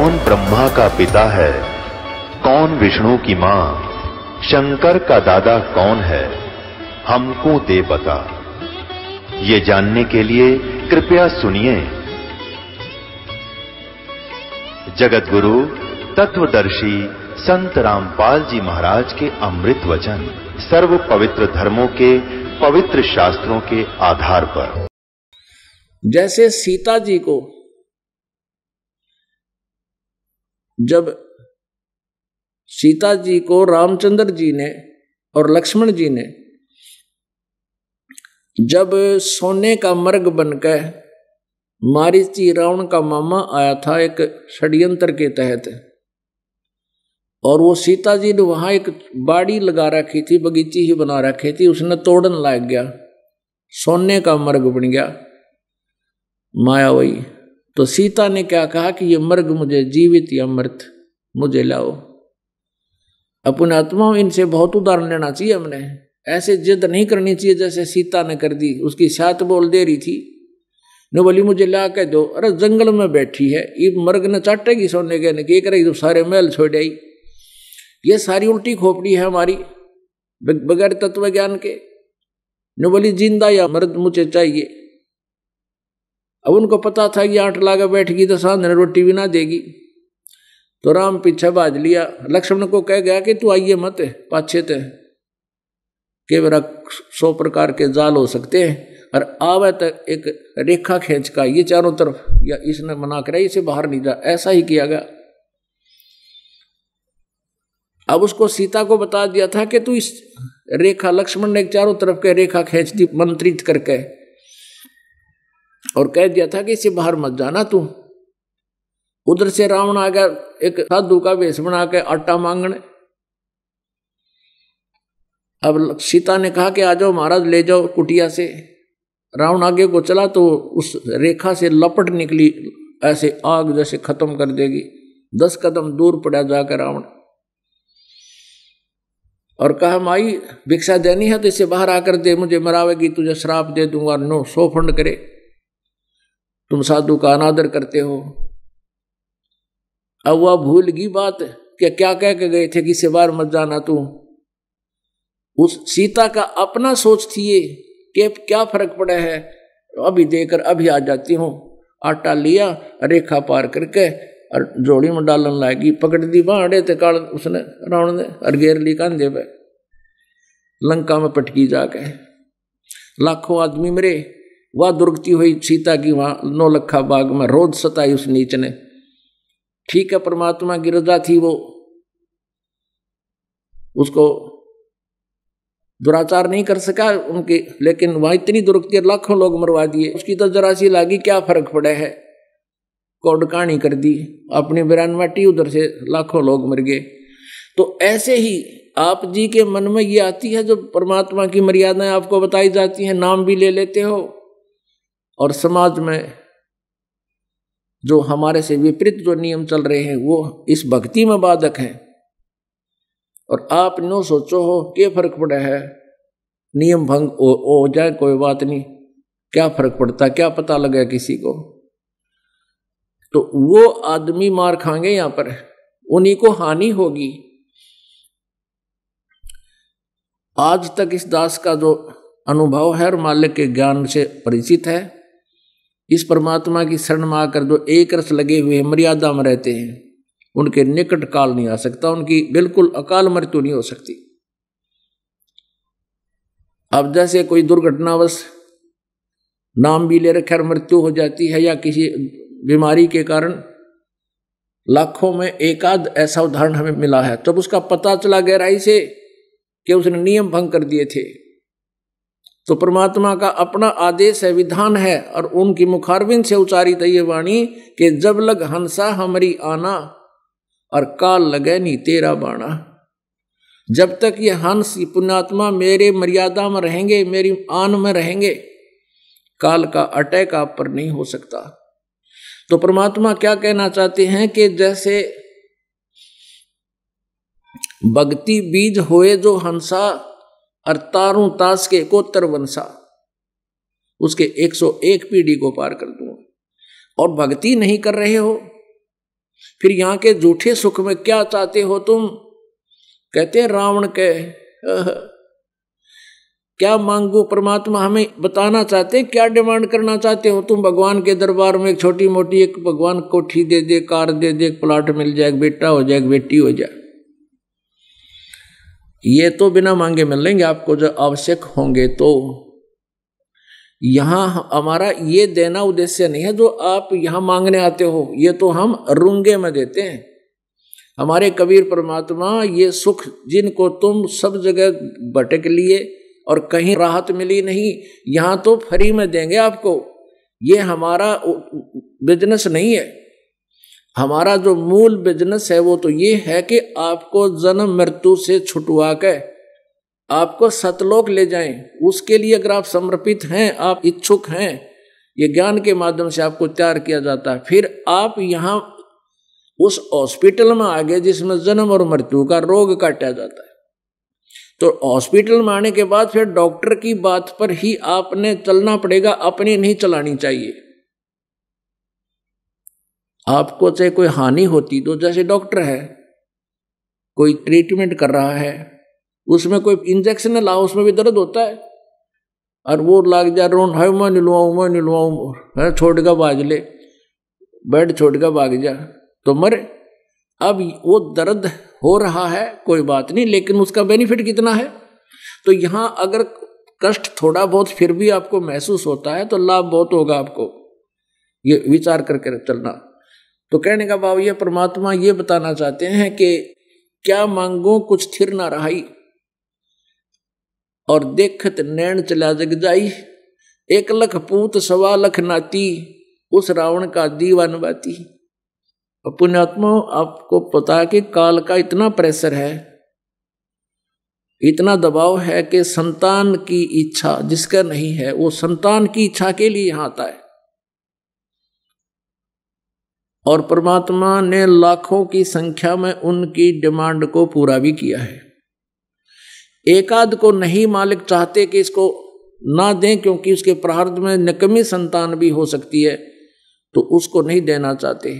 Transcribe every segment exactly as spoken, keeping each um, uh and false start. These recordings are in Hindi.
कौन ब्रह्मा का पिता है, कौन विष्णु की मां, शंकर का दादा कौन है, हमको दे बता। ये जानने के लिए कृपया सुनिए जगत गुरु तत्वदर्शी संत रामपाल जी महाराज के अमृत वचन, सर्व पवित्र धर्मों के पवित्र शास्त्रों के आधार पर। जैसे सीता जी को जब सीता जी को रामचंद्र जी ने और लक्ष्मण जी ने जब सोने का मर्ग बनकर मारीची रावण का मामा आया था एक षड्यंत्र के तहत, और वो सीता जी ने वहां एक बाड़ी लगा रखी थी, बगीची ही बना रखी थी, उसने तोड़न लाग गया, सोने का मर्ग बन गया माया वही। तो सीता ने क्या कहा कि ये मर्ग मुझे जीवित या मृत मुझे लाओ। अपने आत्मा में इनसे बहुत उदाहरण लेना चाहिए, हमने ऐसे जिद नहीं करनी चाहिए जैसे सीता ने कर दी। उसकी साथ बोल दे रही थी, न बोली मुझे ला के दो, अरे जंगल में बैठी है, ये मर्ग न चाटेगी सोने के, न के करेगी, तो सारे महल छोड़ आई। ये सारी उल्टी खोपड़ी है हमारी बगैर तत्व ज्ञान के। न बोली जिंदा या मर्द मुझे चाहिए। अब उनको पता था कि आठ लागा बैठगी तो सांध ने रोटी भी ना देगी। तो राम पीछे भाज लिया, लक्ष्मण को कह गया कि तू आइए मत, पाछे थे के मेरा सौ प्रकार के जाल हो सकते हैं, और आवे तक एक रेखा खींच का ये चारों तरफ, या इसने मना कराई इसे बाहर नहीं जा, ऐसा ही किया गया। अब उसको सीता को बता दिया था कि तू इस रेखा, लक्ष्मण ने चारों तरफ के रेखा खींच दी मंत्रित करके, और कह दिया था कि इसे बाहर मत जाना तू। उधर से रावण आ गया एक साधु का वेश बना के आटा मांगने। अब सीता ने कहा कि आ जाओ महाराज, ले जाओ कुटिया से। रावण आगे को चला तो उस रेखा से लपट निकली, ऐसे आग जैसे खत्म कर देगी। दस कदम दूर पड़ा जाकर रावण, और कहा माई भिक्षा देनी है तो इसे बाहर आकर दे, मुझे मरावेगी तुझे श्राप दे दूंगा, नो सो फंड करे, तुम साधु का अनादर करते हो। अब वह भूल गई बात कि क्या कह के गए थे कि इसे बाहर मत जाना तू। उस सीता का अपना सोच थी ये कि क्या फर्क पड़ा है, अभी देकर अभी आ जाती हूँ। आटा लिया, रेखा पार करके और जोड़ी में डालन लागी, पकड़ दी बाड़े ते काल उसने रावण ने, और घेर ली कांधे पे, लंका में पटकी जाके लाखों आदमी मरे। वह दुर्गति हुई सीता की वहां नौलखा बाग में, रोज सताई उस नीच ने। ठीक है, परमात्मा की रजा थी, वो उसको दुराचार नहीं कर सका उनके, लेकिन वहां इतनी दुर्गति, लाखों लोग मरवा दिए। उसकी तो जरा सी लागी क्या फर्क पड़ा है, कोडकानी कर दी अपनी बिरान माटी, उधर से लाखों लोग मर गए। तो ऐसे ही आप जी के मन में ये आती है, जो परमात्मा की मर्यादाएं आपको बताई जाती हैं, नाम भी ले लेते हो, और समाज में जो हमारे से विपरीत जो नियम चल रहे हैं वो इस भक्ति में बाधक हैं। और आप नो सोचो हो क्या फर्क पड़ा है, नियम भंग हो, हो जाए कोई बात नहीं, क्या फर्क पड़ता, क्या पता लगा किसी को। तो वो आदमी मार खाएंगे यहाँ पर, उन्हीं को हानि होगी। आज तक इस दास का जो अनुभव है और मालिक के ज्ञान से परिचित है, इस परमात्मा की शरण में आकर जो एक रस लगे हुए मर्यादा में रहते हैं, उनके निकट काल नहीं आ सकता, उनकी बिल्कुल अकाल मृत्यु नहीं हो सकती। अब जैसे कोई दुर्घटनावश नाम भी ले रखे और मृत्यु हो जाती है, या किसी बीमारी के कारण, लाखों में एक आध ऐसा उदाहरण हमें मिला है। तब उसका पता चला गहराई से कि उसने नियम भंग कर दिए थे। तो परमात्मा का अपना आदेश है, विधान है, और उनकी मुखारविंद से उच्चारित ये वाणी कि जब लग हंसा हमारी आना और काल लगे नी तेरा बाणा। जब तक ये हंस पुण्यात्मा मेरे मर्यादा में रहेंगे, मेरी आन में रहेंगे, काल का अटैक आप पर नहीं हो सकता। तो परमात्मा क्या कहना चाहते हैं कि जैसे भक्ति बीज होए जो हंसा और तारू ताश के कोतर वंशा, उसके एक सौ एक पीढ़ी को पार कर दूंगा। और भक्ति नहीं कर रहे हो, फिर यहाँ के झूठे सुख में क्या चाहते हो तुम? कहते हैं रावण के क्या मांगू परमात्मा, हमें बताना चाहते हैं क्या डिमांड करना चाहते हो तुम? भगवान के दरबार में एक छोटी मोटी एक भगवान कोठी दे दे, कार दे दे, प्लाट मिल जाए, बेटा हो जाए, बेटी हो जाए, ये तो बिना मांगे मिल लेंगे आपको जो आवश्यक होंगे। तो यहाँ हमारा ये देना उद्देश्य नहीं है जो आप यहाँ मांगने आते हो, ये तो हम रुंगे में देते हैं। हमारे कबीर परमात्मा ये सुख जिनको तुम सब जगह भटक लिए और कहीं राहत मिली नहीं, यहाँ तो फ्री में देंगे आपको। ये हमारा बिजनेस नहीं है। हमारा जो मूल बिजनेस है वो तो ये है कि आपको जन्म मृत्यु से छुटवा के आपको सतलोक ले जाएं। उसके लिए अगर आप समर्पित हैं, आप इच्छुक हैं, ये ज्ञान के माध्यम से आपको तैयार किया जाता है। फिर आप यहाँ उस हॉस्पिटल में आ गए जिसमें जन्म और मृत्यु का रोग काटा जाता है। तो हॉस्पिटल में आने के बाद फिर डॉक्टर की बात पर ही आपने चलना पड़ेगा, अपनी नहीं चलानी चाहिए। आपको चाहे कोई हानि होती तो, जैसे डॉक्टर है कोई ट्रीटमेंट कर रहा है, उसमें कोई इंजेक्शन न लाओ, उसमें भी दर्द होता है और वो लाग जा रोन है, मैं निलवाऊँ मैं निलवाऊँ है, छोड़ का भाग ले, बेड छोड़ का भाग जा तो मर। अब वो दर्द हो रहा है कोई बात नहीं, लेकिन उसका बेनिफिट कितना है? तो यहाँ अगर कष्ट थोड़ा बहुत फिर भी आपको महसूस होता है तो लाभ बहुत होगा आपको, ये विचार करके चलना। तो कहने का भाव ये परमात्मा ये बताना चाहते हैं कि क्या मांगो कुछ थिर ना रहाई, और देखत नैन चला जग जाई, एक लख पूत सवा लख नाती, उस रावण का दीवान बाती। पुण्यात्मा आपको पता है कि काल का इतना प्रेशर है, इतना दबाव है कि संतान की इच्छा जिसका नहीं है वो संतान की इच्छा के लिए यहाँ आता है। और परमात्मा ने लाखों की संख्या में उनकी डिमांड को पूरा भी किया है। एकाध को नहीं मालिक चाहते कि इसको ना दें क्योंकि उसके प्रारब्ध में निकम्मी संतान भी हो सकती है, तो उसको नहीं देना चाहते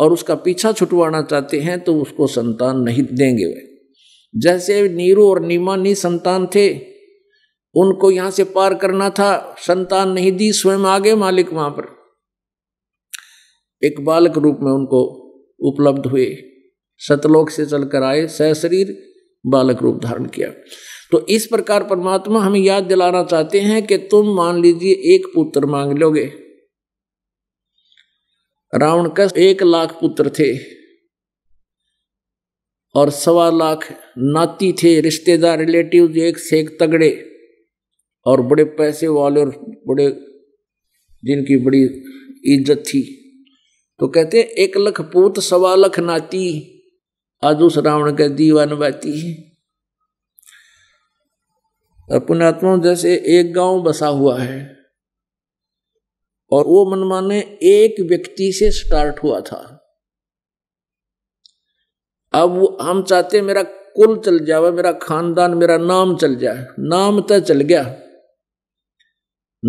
और उसका पीछा छुटवाना चाहते हैं, तो उसको संतान नहीं देंगे वे। जैसे नीरू और नीमा नी संतान थे, उनको यहाँ से पार करना था, संतान नहीं दी, स्वयं आ गए मालिक वहाँ पर, एक बालक रूप में उनको उपलब्ध हुए, सतलोक से चलकर आए, सहशरीर बालक रूप धारण किया। तो इस प्रकार परमात्मा हमें याद दिलाना चाहते हैं कि तुम मान लीजिए एक पुत्र मांग लोगे, रावण का एक लाख पुत्र थे और सवा लाख नाती थे, रिश्तेदार रिलेटिव एक से एक तगड़े और बड़े पैसे वाले और बड़े जिनकी बड़ी इज्जत थी। तो कहते हैं एक लख पूत सवा लख नाती, आज उस रावण का दीवान बाती। पुण्यात्मा जैसे एक गांव बसा हुआ है और वो मनमाने एक व्यक्ति से स्टार्ट हुआ था। अब वो हम चाहते मेरा कुल चल जावे, मेरा खानदान, मेरा नाम चल जाए। नाम तो चल गया,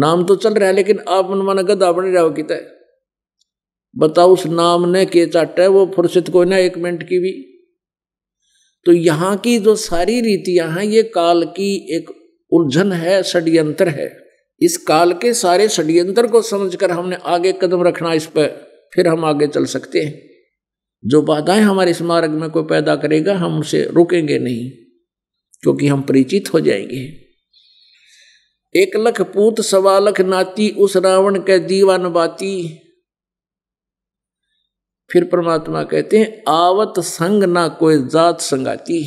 नाम तो चल रहा है, लेकिन आप मनमाना गधा बने रहो कि तय बताओ उस नाम ने के चाटा है, वो फुर्सत कोई ना एक मिनट की भी। तो यहाँ की जो सारी रीतियाँ हैं ये काल की एक उलझन है, षड्यंत्र है। इस काल के सारे षड्यंत्र को समझकर हमने आगे कदम रखना, इस पर फिर हम आगे चल सकते हैं। जो बाधाएं हमारे इस मार्ग में कोई पैदा करेगा हम उसे रुकेंगे नहीं क्योंकि हम परिचित हो जाएंगे। एक लख पूत सवा लख नाती, उस रावण के दीवान बाती। फिर परमात्मा कहते हैं आवत संग ना कोई जात संगाती,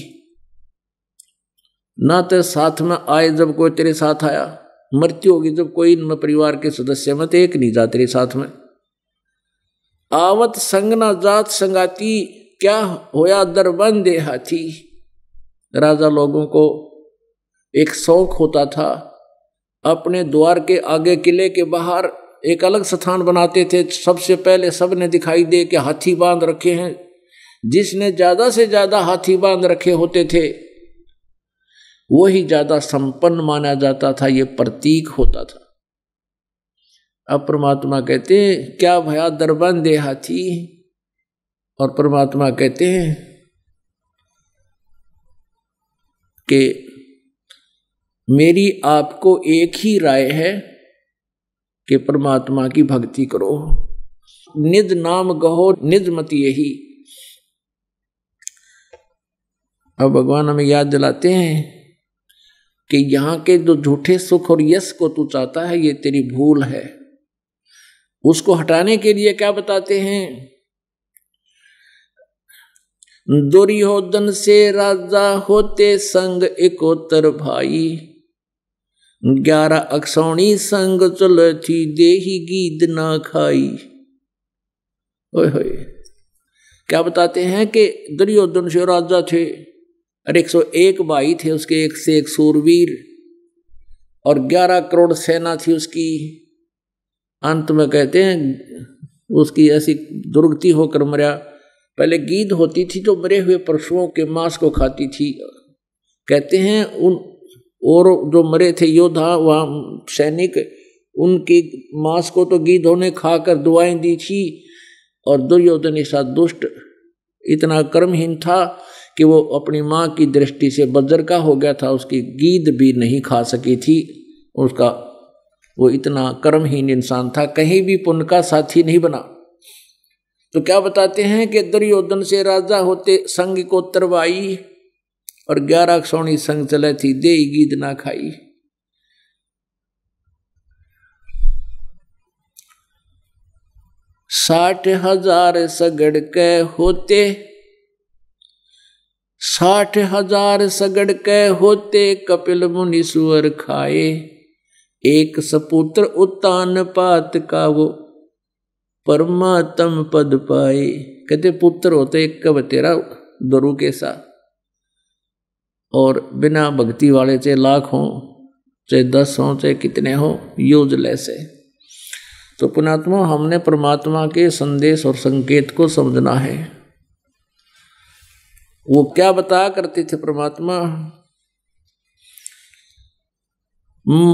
ना तेरे साथ में आए जब कोई तेरे साथ आया। मृत्यु होगी जब कोई इनमें परिवार के सदस्य में, तो एक नहीं जा तेरे साथ में। आवत संग ना जात संगाती, क्या होया दरबन दे हाथी। राजा लोगों को एक शौक होता था, अपने द्वार के आगे किले के बाहर एक अलग स्थान बनाते थे, सबसे पहले सबने दिखाई दे कि हाथी बांध रखे हैं। जिसने ज़्यादा से ज़्यादा हाथी बांध रखे होते थे वही ज़्यादा संपन्न माना जाता था, ये प्रतीक होता था। अब परमात्मा कहते क्या भया दरबंदे हाथी, और परमात्मा कहते हैं कि मेरी आपको एक ही राय है कि परमात्मा की भक्ति करो, निज नाम गहो निज मत यही। अब भगवान हमें याद दिलाते हैं कि यहाँ के जो झूठे सुख और यश को तू चाहता है ये तेरी भूल है। उसको हटाने के लिए क्या बताते हैं, दुर्योधन से राजा होते संग एकोत्तर भाई, ग्यारह अक्षौणी संग चल थी देही गीत ना खाई। ओए होए, क्या बताते हैं कि दुर्योधन से राजा थे, अरे एक सौ एक भाई थे उसके, एक से एक सूरवीर, और ग्यारह करोड़ सेना थी उसकी। अंत में कहते हैं उसकी ऐसी दुर्गति होकर मरा। पहले गीद होती थी जो मरे हुए पशुओं के मांस को खाती थी। कहते हैं उन और जो मरे थे योद्धा वहाँ सैनिक, उनके मांस को तो गीदों ने खाकर दुआएं दी थी। और दुर्योधन ऐसा दुष्ट इतना कर्महीन था कि वो अपनी माँ की दृष्टि से बजरका हो गया था, उसकी गीद भी नहीं खा सकी थी। उसका वो इतना कर्महीन इंसान था, कहीं भी पुण्य का साथी नहीं बना। तो क्या बताते हैं कि दुर्योधन से राजा होते संग को तरवाई, और ग्यारह अक्षौणी संग चले थी देई गीद ना खाई। साठ हजार सगड़ के होते, साठ हजार सगड़ के होते कपिल मुनि सुअर खाए, एक सपुत्र उत्तान पात का वो परमात्म पद पाए। कहते पुत्र होते एक का बतेरा दरु के साथ, और बिना भक्ति वाले चाहे लाख हों चाहे दस हों चाहे कितने हों, यूजलेस है। तो पुणात्मा, हमने परमात्मा के संदेश और संकेत को समझना है। वो क्या बता करते थे परमात्मा,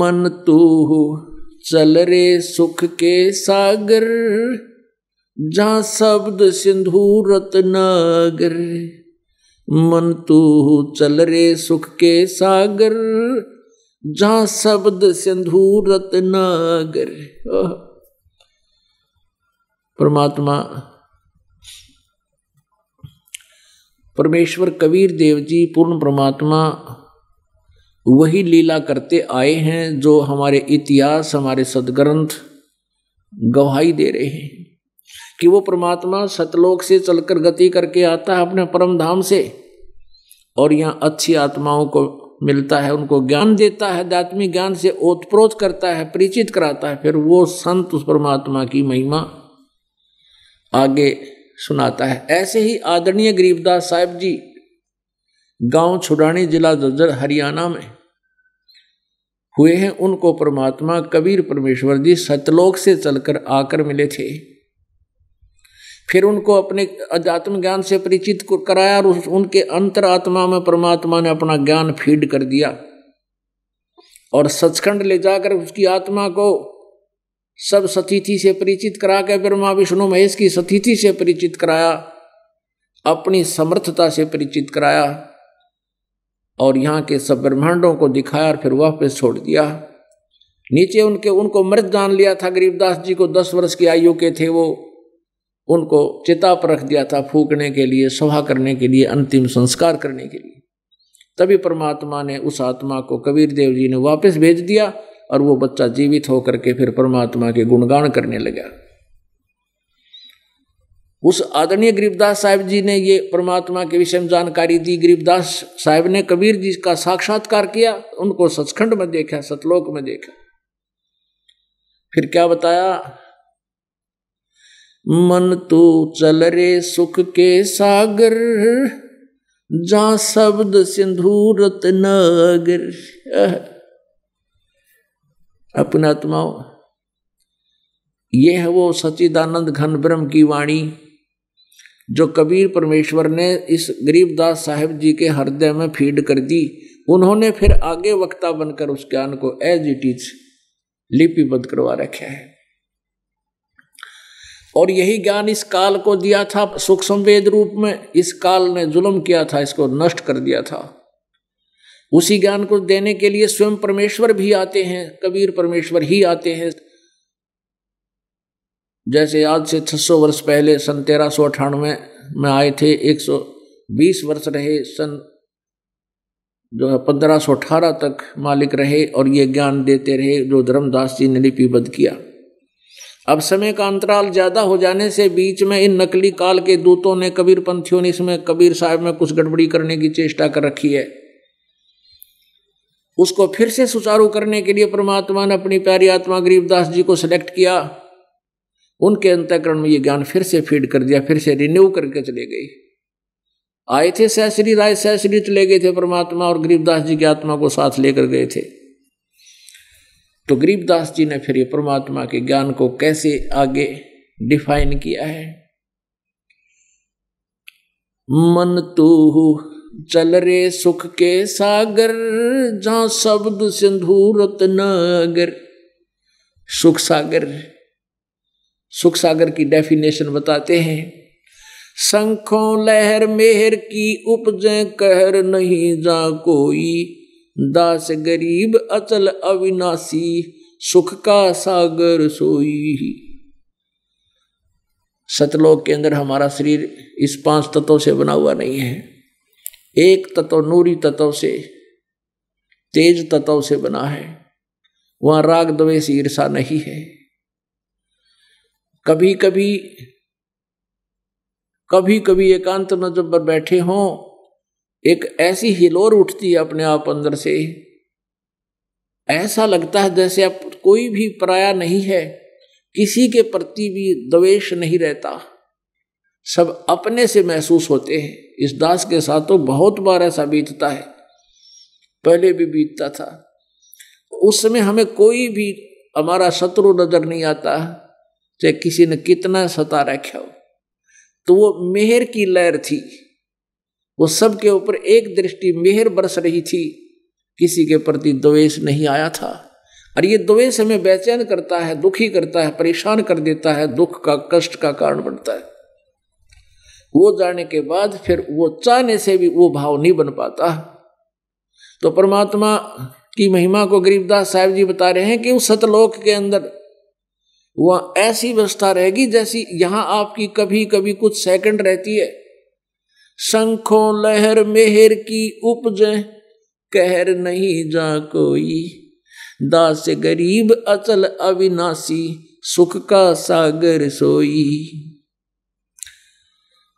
मन तू चल रे सुख के सागर, जहां शब्द सिंधु रत्नागर। मन तू चल रे सुख के सागर, जहां शब्द सिंधु रत्नागर। परमात्मा परमेश्वर कबीर देव जी पूर्ण परमात्मा वही लीला करते आए हैं जो हमारे इतिहास हमारे सदग्रंथ गवाही दे रहे हैं कि वो परमात्मा सतलोक से चलकर गति करके आता है अपने परम धाम से, और यहाँ अच्छी आत्माओं को मिलता है, उनको ज्ञान देता है, आध्यात्मिक ज्ञान से ओतप्रोत करता है, परिचित कराता है। फिर वो संत उस परमात्मा की महिमा आगे सुनाता है। ऐसे ही आदरणीय गरीबदास साहब जी, गांव छुड़ानी जिला जज्जर हरियाणा में हुए हैं, उनको परमात्मा कबीर परमेश्वर जी सतलोक से चलकर आकर मिले थे। फिर उनको अपने अध्यात्म ज्ञान से परिचित कराया और उनके अंतरात्मा में परमात्मा ने अपना ज्ञान फीड कर दिया, और सचखंड ले जाकर उसकी आत्मा को सब सतीथि से परिचित करा के फिर माँ विष्णु महेश की सतीथि से परिचित कराया, अपनी समर्थता से परिचित कराया, और यहाँ के सब ब्रह्मांडों को दिखाया, और फिर वापस छोड़ दिया। नीचे उनके उनको मृत जान लिया था। गरीबदास जी को दस वर्ष की आयु के थे वो, उनको चिता पर रख दिया था फूकने के लिए, सभा करने के लिए, अंतिम संस्कार करने के लिए। तभी परमात्मा ने उस आत्मा को कबीर देव जी ने वापस भेज दिया, और वो बच्चा जीवित होकर के फिर परमात्मा के गुणगान करने लगा। उस आदरणीय गरीबदास साहब जी ने ये परमात्मा के विषय में जानकारी दी। गरीबदास साहब ने कबीर जी का साक्षात्कार किया, उनको सचखंड में देखा, सतलोक में देखा। फिर क्या बताया, मन तू चल रे सुख के सागर, जहां शब्द सिंधु रत्नागर। अपना आत्माओं, यह है वो सच्चिदानंद घन ब्रह्म की वाणी जो कबीर परमेश्वर ने इस गरीबदास साहब जी के हृदय में फीड कर दी। उन्होंने फिर आगे वक्ता बनकर उस ज्ञान को एज इट इज लिपिबद्ध करवा रखा है। और यही ज्ञान इस काल को दिया था सूक्ष्म वेद रूप में। इस काल ने जुल्म किया था, इसको नष्ट कर दिया था। उसी ज्ञान को देने के लिए स्वयं परमेश्वर भी आते हैं, कबीर परमेश्वर ही आते हैं। जैसे आज से छह सौ वर्ष पहले सन तेरह सौ अठानवे में आए थे, एक सौ बीस वर्ष रहे, सन जो है पंद्रह सौ अठारह तक मालिक रहे और ये ज्ञान देते रहे जो धर्मदास जी ने लिपिबद्ध किया। अब समय का अंतराल ज़्यादा हो जाने से बीच में इन नकली काल के दूतों ने, कबीर पंथियों ने इसमें कबीर साहब में कुछ गड़बड़ी करने की चेष्टा कर रखी है। उसको फिर से सुचारू करने के लिए परमात्मा ने अपनी प्यारी आत्मा गरीबदास जी को सिलेक्ट किया। उनके अंतःकरण में ये ज्ञान फिर से फीड कर दिया, फिर से रिन्यू करके चले गए। आए थे सहश्री राय, सहश्री चले गए थे परमात्मा, और गरीबदास जी की आत्मा को साथ लेकर गए थे। तो गरीबदास जी ने फिर ये परमात्मा के ज्ञान को कैसे आगे डिफाइन किया है। मन तू चल रे सुख के सागर, जहां शब्द सिंधु रत्नागर। सुख सागर, सुख सागर की डेफिनेशन बताते हैं। शंखों लहर मेहर की उपजे कहर, नहीं जा कोई दास गरीब अचल अविनाशी, सुख का सागर सोई। सतलोक के अंदर हमारा शरीर इस पांच तत्वों से बना हुआ नहीं है। एक तत्व नूरी तत्व से, तेज तत्व से बना है। वहां राग द्वेष ईर्षा नहीं है। कभी कभी कभी कभी एकांत में जब बैठे हों, एक ऐसी हिलोर उठती है अपने आप अंदर से, ऐसा लगता है जैसे आप कोई भी पराया नहीं है, किसी के प्रति भी द्वेष नहीं रहता, सब अपने से महसूस होते हैं। इस दास के साथ तो बहुत बार ऐसा बीतता है, पहले भी बीतता था। उस समय हमें कोई भी हमारा शत्रु नजर नहीं आता, चाहे किसी ने कितना सता रखा हो। तो वो मेहर की लहर थी, वो सबके ऊपर एक दृष्टि मेहर बरस रही थी, किसी के प्रति द्वेष नहीं आया था। और ये द्वेष हमें बेचैन करता है, दुखी करता है, परेशान कर देता है, दुख का कष्ट का कारण बनता है। वो जाने के बाद फिर वो चाहने से भी वो भाव नहीं बन पाता। तो परमात्मा की महिमा को गरीबदास साहब जी बता रहे हैं कि उस सतलोक के अंदर वह ऐसी व्यवस्था रहेगी जैसी यहां आपकी कभी कभी कुछ सेकंड रहती है। शंखों लहर मेहर की उपजे कहर, नहीं जा कोई दास गरीब अचल अविनाशी, सुख का सागर सोई।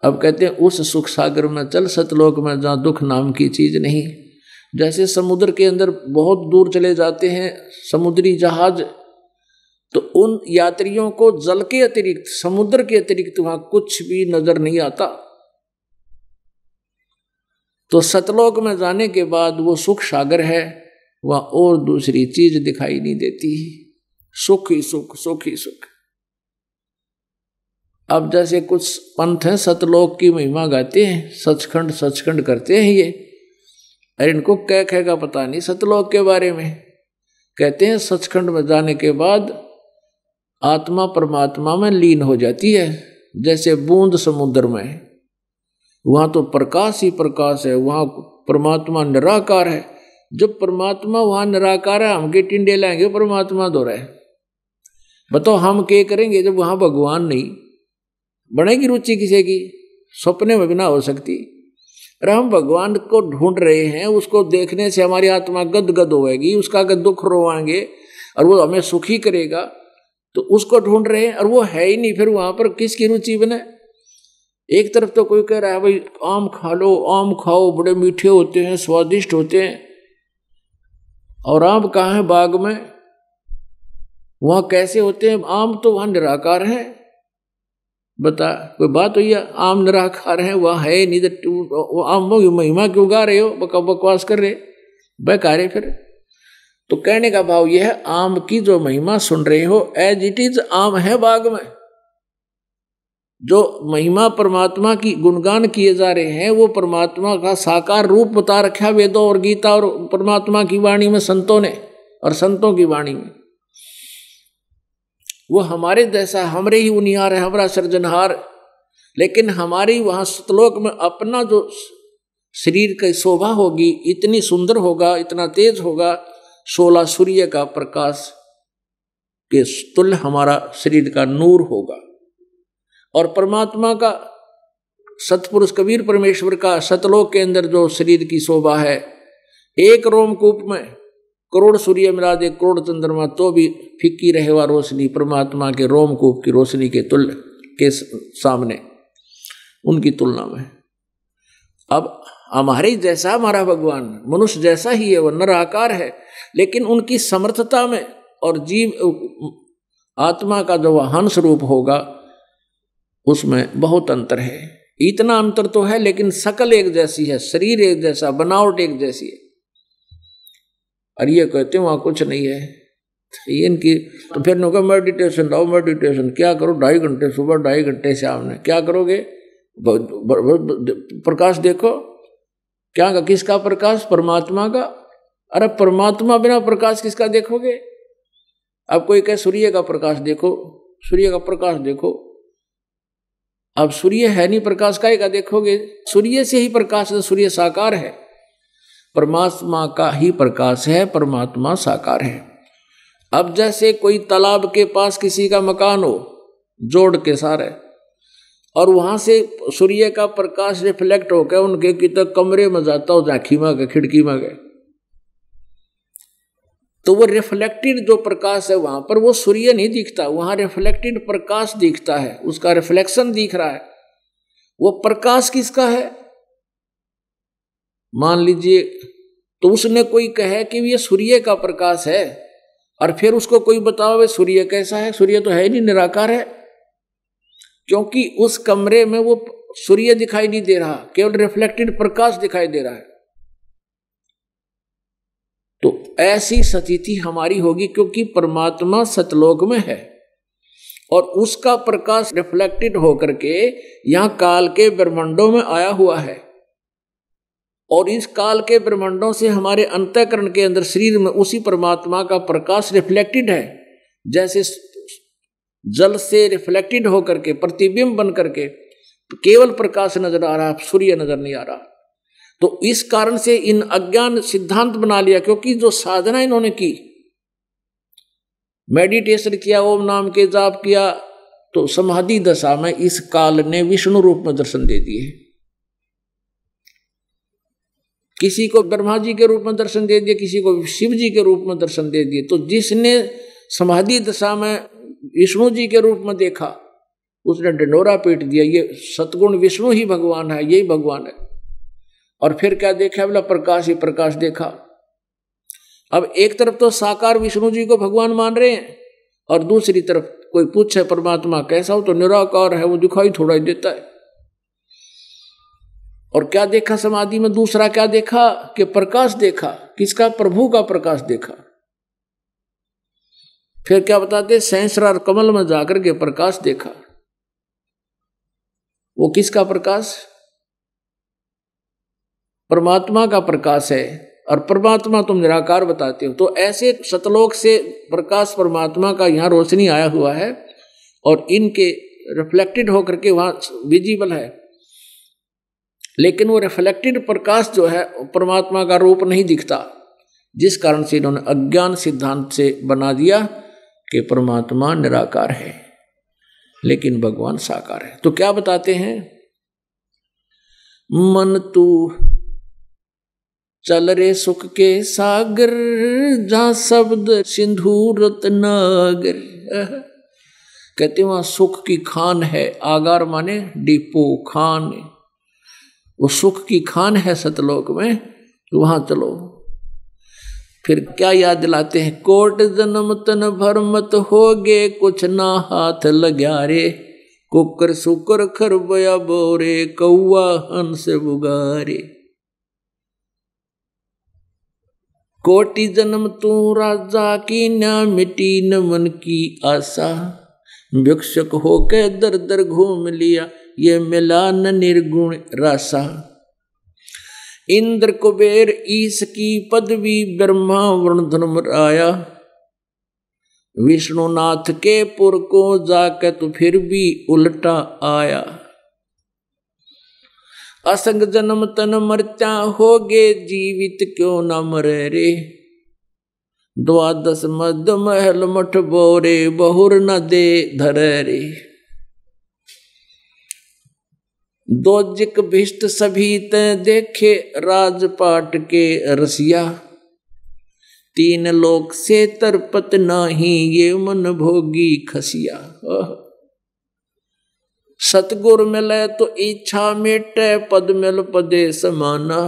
अब कहते हैं उस सुख सागर में चल, सतलोक में, जहां दुख नाम की चीज नहीं। जैसे समुद्र के अंदर बहुत दूर चले जाते हैं समुद्री जहाज, तो उन यात्रियों को जल के अतिरिक्त, समुद्र के अतिरिक्त वहां कुछ भी नजर नहीं आता। तो सतलोक में जाने के बाद वो सुख सागर है, वहां और दूसरी चीज दिखाई नहीं देती, सुख ही सुख, सुख ही सुख। अब जैसे कुछ पंथ हैं सतलोक की महिमा गाते हैं, सचखंड सचखंड करते हैं ये, और इनको क्या कहेगा पता नहीं सतलोक के बारे में। कहते हैं सचखंड में जाने के बाद आत्मा परमात्मा में लीन हो जाती है, जैसे बूंद समुद्र में। वहाँ तो प्रकाश ही प्रकाश है, वहाँ परमात्मा निराकार है। जब परमात्मा वहाँ निराकार है, हम के टिंडे लाएंगे परमात्मा दो रहे, बताओ हम क्या करेंगे जब वहाँ भगवान नहीं बनेगी रुचि किसी की, सपने में भी ना हो सकती। और हम भगवान को ढूंढ रहे हैं, उसको देखने से हमारी आत्मा गदगद होएगी, उसका दुख रोवाएंगे और वो हमें सुखी करेगा। तो उसको ढूंढ रहे हैं और वो है ही नहीं, फिर वहां पर किसकी रुचि बने। एक तरफ तो कोई कह रहा है भाई आम खा लो, आम खाओ, बड़े मीठे होते हैं, स्वादिष्ट होते हैं, और आम कहाँ है बाग में, वहां कैसे होते हैं आम, तो वहां निराकार है। बता कोई बात हुई, आम निराकार है, वह है नहीं, वो आम महिमा क्यों गा रहे हो, बका बकवास कर रहे, बहका रहे। फिर तो कहने का भाव यह है, आम की जो महिमा सुन रहे हो एज इट इज आम है बाग में। जो महिमा परमात्मा की गुणगान किए जा रहे हैं वो परमात्मा का साकार रूप बता रखा वेदों और गीता और परमात्मा की वाणी में, संतों ने और संतों की वाणी में। वो हमारे जैसा हमरे ही उनिहार है, हमारा सृजनहार। लेकिन हमारी वहाँ श्लोक में अपना जो शरीर की शोभा होगी इतनी सुंदर होगा, इतना तेज होगा, सोलह सूर्य का प्रकाश के तुल्य हमारा शरीर का नूर होगा। और परमात्मा का सतपुरुष कबीर परमेश्वर का सतलोक के अंदर जो शरीर की शोभा है, एक रोमकूप में करोड़ सूर्य मिला दे करोड़ चंद्रमा तो भी फिक्की रहेवा रोशनी परमात्मा के रोमकूप की रोशनी के तुल्य के सामने, उनकी तुलना में। अब हमारे जैसा हमारा भगवान मनुष्य जैसा ही है, वह निराकार है, लेकिन उनकी समर्थता में और जीव आत्मा का जो वाहंस रूप होगा उसमें बहुत अंतर है। इतना अंतर तो है लेकिन शकल एक जैसी है, शरीर एक जैसा, बनावट एक जैसी है। और ये कहते हैं वहाँ कुछ नहीं है। ये इनकी तो फिर नो मेडिटेशन लाओ, मेडिटेशन क्या करो, ढाई घंटे सुबह ढाई घंटे शाम में क्या करोगे? प्रकाश देखो, क्या का किसका प्रकाश? परमात्मा का। अरे परमात्मा बिना प्रकाश किसका देखोगे? अब कोई कहे सूर्य का प्रकाश देखो, सूर्य का प्रकाश देखो, अब सूर्य है नहीं, प्रकाश का ही का देखोगे? सूर्य से ही प्रकाश है, सूर्य साकार है, परमात्मा का ही प्रकाश है, परमात्मा साकार है। अब जैसे कोई तालाब के पास किसी का मकान हो जोड़ के सारे, और वहाँ से सूर्य का प्रकाश रिफ्लेक्ट होकर उनके कि तक कमरे में जाता हो, झाँखी में गए, खिड़की में गए, तो वो रिफ्लेक्टेड जो प्रकाश है वहाँ पर वो सूर्य नहीं दिखता, वहाँ रिफ्लेक्टेड प्रकाश दिखता है, उसका रिफ्लेक्शन दिख रहा है। वो प्रकाश किसका है? मान लीजिए तो उसने कोई कहे कि ये सूर्य का प्रकाश है, और फिर उसको कोई बताओ सूर्य कैसा है? सूर्य तो है ही नहीं, निराकार है, क्योंकि उस कमरे में वो सूर्य दिखाई नहीं दे रहा, केवल रिफ्लेक्टेड प्रकाश दिखाई दे रहा है। तो ऐसी स्थिति हमारी होगी, क्योंकि परमात्मा सतलोक में है और उसका प्रकाश रिफ्लेक्टेड होकर के यहाँ काल के ब्रह्मांडों में आया हुआ है, और इस काल के ब्रह्मांडों से हमारे अंतःकरण के अंदर शरीर में उसी परमात्मा का प्रकाश रिफ्लेक्टेड है। जैसे जल से रिफ्लेक्टेड होकर के प्रतिबिंब बन करके केवल प्रकाश नजर आ रहा, सूर्य नजर नहीं आ रहा। तो इस कारण से इन अज्ञान सिद्धांत बना लिया, क्योंकि जो साधना इन्होंने की, मेडिटेशन किया, ओम नाम के जाप किया, तो समाधि दशा में इस काल ने विष्णु रूप में दर्शन दे दिए, किसी को ब्रह्मा जी के रूप में दर्शन दे दिए, किसी को शिव जी के रूप में दर्शन दे दिए। तो जिसने समाधि दशा में विष्णु जी के रूप में देखा उसने डंडोरा पीट दिया, ये सतगुण विष्णु ही भगवान है, यही भगवान है। और फिर क्या देखा? बोला प्रकाश ही प्रकाश देखा। अब एक तरफ तो साकार विष्णु जी को भगवान मान रहे हैं, और दूसरी तरफ कोई पूछे परमात्मा कैसा हो तो निराकार है, वो दिखाई थोड़ा ही देता है। और क्या देखा समाधि में? दूसरा क्या देखा कि प्रकाश देखा, किसका? प्रभु का प्रकाश देखा। फिर क्या बताते? सहस्रार कमल में जाकर के प्रकाश देखा। वो किसका प्रकाश? परमात्मा का प्रकाश है, और परमात्मा तुम निराकार बताते हो। तो ऐसे सतलोक से प्रकाश परमात्मा का यहाँ रोशनी आया हुआ है, और इनके रिफ्लेक्टेड होकर के वहाँ विजिबल है, लेकिन वो रिफ्लेक्टेड प्रकाश जो है परमात्मा का रूप नहीं दिखता, जिस कारण से इन्होंने अज्ञान सिद्धांत से बना दिया कि परमात्मा निराकार है लेकिन भगवान साकार है। तो क्या बताते हैं? मन तू चल रे सुख के सागर, जहां शब्द सिंधु रत्नागर। कहते वहां सुख की खान है, आगार माने डिपो, खान, वो सुख की खान है सतलोक में, वहां चलो। फिर क्या याद दिलाते हैं? कोट जन्म तन भर मत होगे, कुछ ना हाथ लग्यारे, कुकर सुकर खरबया बोरे, कौआ हंस बुगारे। कोटि जन्म तू राजा की ना मिटी न मन की आशा, भिक्षुक होके दर दर घूम लिया, ये मिला न निर्गुण रासा। इंद्र कुबेर ईश की पदवी, ब्रह्मा वरुण धर्मराया, विष्णुनाथ के पुर को जाकर तू फिर भी उल्टा आया। असंग जन्म तन मरचा हो गे, जीवित क्यों न मरे रे। द्वादश मद महल मठ बोरे, बहुर न दे धरे रे। दोजिक भिष्ट सभी ते देखे, राजपाट के रसिया। तीन लोक से तरपत नाही, ये मन भोगी खसिया। सतगुर मिले तो इच्छा मेटे, पद मिल पदे समाना।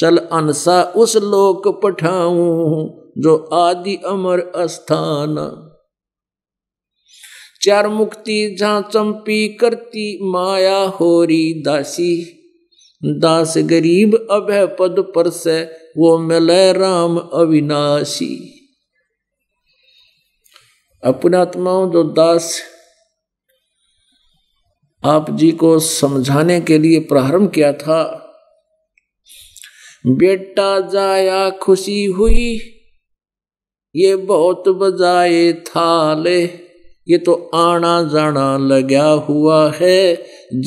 चल अनसा उस लोक पठाऊं, जो आदि अमर अस्थान। चार मुक्ति जहाँ चंपी करती, माया होरी दासी। दास गरीब अभय पद पर से, वो मिले राम अविनाशी। अपनात्माओं, जो दास आप जी को समझाने के लिए प्रारंभ किया था, बेटा जाया खुशी हुई, ये बहुत बजाए थाले। ये तो आना जाना लगा हुआ है,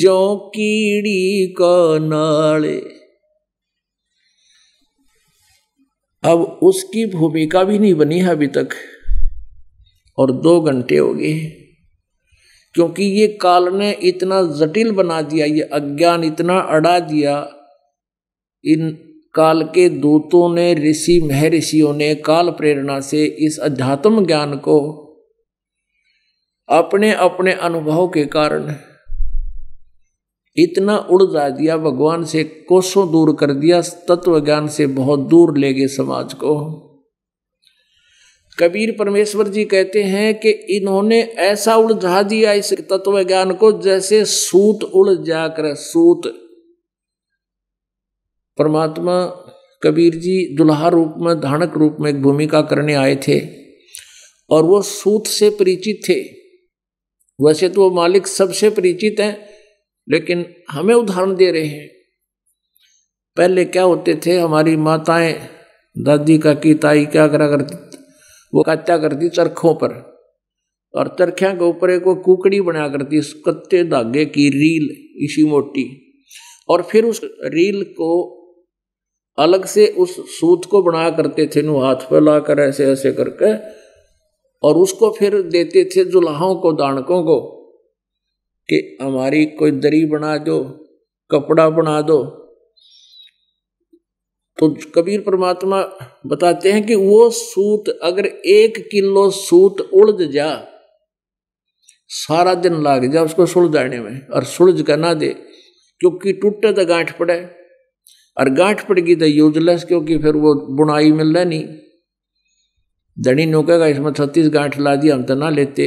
जो कीड़ी का नाले। अब उसकी भूमिका भी नहीं बनी है अभी तक, और दो घंटे हो गए, क्योंकि ये काल ने इतना जटिल बना दिया, ये अज्ञान इतना अड़ा दिया। इन काल के दूतों ने, ऋषि महर्षियों ने काल प्रेरणा से इस अध्यात्म ज्ञान को अपने अपने अनुभव के कारण इतना उड़जा दिया, भगवान से कोसों दूर कर दिया, तत्व ज्ञान से बहुत दूर ले गए समाज को। कबीर परमेश्वर जी कहते हैं कि इन्होंने ऐसा उलझा दिया इस तत्व ज्ञान को, जैसे सूत उलझा कर। सूत परमात्मा कबीर जी दुल्हा रूप में, धानक रूप में एक भूमिका करने आए थे, और वो सूत से परिचित थे। वैसे तो वो मालिक सबसे परिचित हैं, लेकिन हमें उदाहरण दे रहे हैं। पहले क्या होते थे, हमारी माताएं, दादी काकी ताई क्या करा करती, वो कात्या करती चरखों पर, और चरख्या के ऊपर एक वो कुकड़ी बना करती, उस कत्ते धागे की रील इसी मोटी, और फिर उस रील को अलग से उस सूत को बना करते थे, नु हाथ पे ला कर ऐसे ऐसे करके, और उसको फिर देते थे जुल्हाओं को, दानकों को, कि हमारी कोई दरी बना दो, कपड़ा बना दो। तो कबीर परमात्मा बताते हैं कि वो सूत, अगर एक किलो सूत उलझ जा, सारा दिन लाग जा उसको सुलझाने में, और सुलझ का ना दे, क्योंकि टूटे तो गांठ पड़े, और गांठ पड़गी तो यूजलेस, क्योंकि फिर वो बुनाई मिल रहा नहीं। धनी नौकेगा इसमें छत्तीस गांठ ला दी, हम तो ना लेते।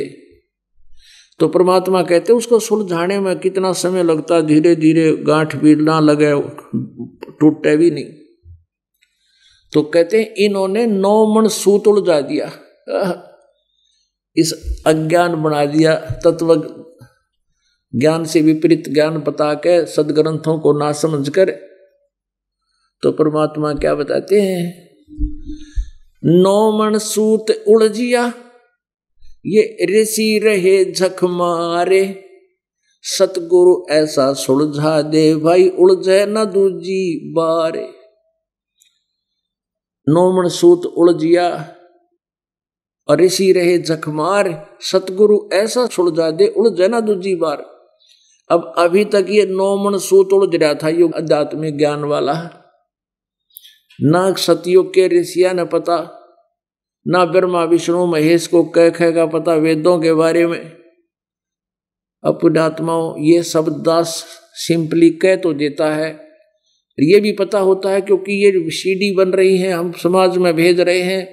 तो परमात्मा कहते उसको सुलझाने में कितना समय लगता, धीरे धीरे गांठ भी ना लगे, टूटे भी नहीं। तो कहते हैं इन्होंने नौ मन सूत उलझा दिया, इस अज्ञान बना दिया, तत्व ज्ञान से विपरीत ज्ञान बता के, सदग्रंथों को ना समझ कर। तो परमात्मा क्या बताते हैं, नौ मन सूत उलझिया, ये ऋषि रहे झक मारे। सतगुरु ऐसा सुलझा दे भाई, उलझे न दूजी बारे। नौमन सूत उलझिया, और ऋषि रहे जखमार। सतगुरु ऐसा सुलझा दे, उलझे ना दूजी बार। अब अभी तक ये नौमन सूत उलझ रहा था, ये आध्यात्मिक ज्ञान वाला। ना सतयुग के ऋषिया ने पता, ना ब्रह्मा विष्णु महेश को कह कह का पता वेदों के बारे में। अपुणात्माओं, ये सब दास सिंपली कह तो देता है, ये भी पता होता है, क्योंकि ये सीडी बन रही है, हम समाज में भेज रहे हैं।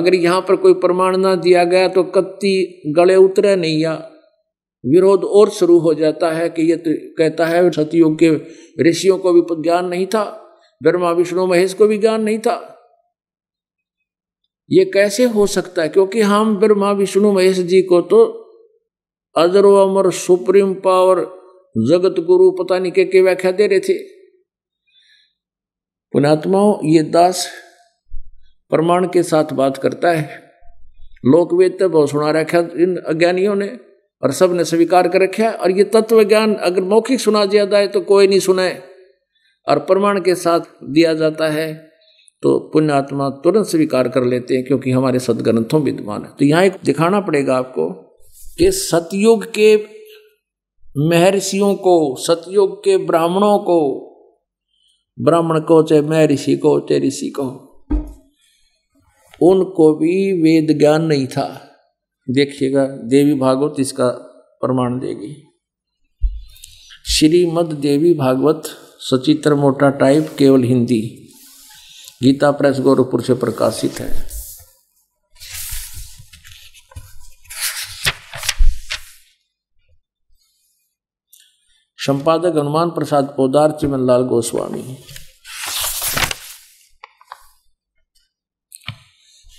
अगर यहाँ पर कोई प्रमाण ना दिया गया तो कत्ती गले उतरे नहीं, या विरोध और शुरू हो जाता है कि ये तो कहता है, सतयुग के ऋषियों को भी ज्ञान नहीं था, ब्रह्मा विष्णु महेश को भी ज्ञान नहीं था, ये कैसे हो सकता है। क्योंकि हम ब्रह्मा विष्णु महेश जी को तो अजर व अमर सुप्रीम पावर, जगत गुरु, पता नहीं के, के व्याख्या दे रहे थे। पुणात्माओं, ये दास प्रमाण के साथ बात करता है, लोकवेद तो बहुत सुना रखा इन अज्ञानियों ने और सब ने स्वीकार कर रखा है। और ये तत्व ज्ञान अगर मौखिक सुना जाता है तो कोई नहीं सुनाए और प्रमाण के साथ दिया जाता है तो पुण्य आत्मा तुरंत स्वीकार कर लेते हैं क्योंकि हमारे सदग्रंथों विद्वान है। तो यहाँ एक दिखाना पड़ेगा आपको कि सतयुग के महर्षियों को, सतयुग के ब्राह्मणों को, ब्राह्मण को चाहे महर्षि को चाहे ऋषि को, उनको भी वेद ज्ञान नहीं था। देखिएगा देवी भागवत इसका प्रमाण देगी। श्रीमद देवी भागवत सचित्र मोटा टाइप केवल हिंदी, गीता प्रेस गोरखपुर से प्रकाशित है। संपादक हनुमान प्रसाद पोदार, चिमनलाल गोस्वामी।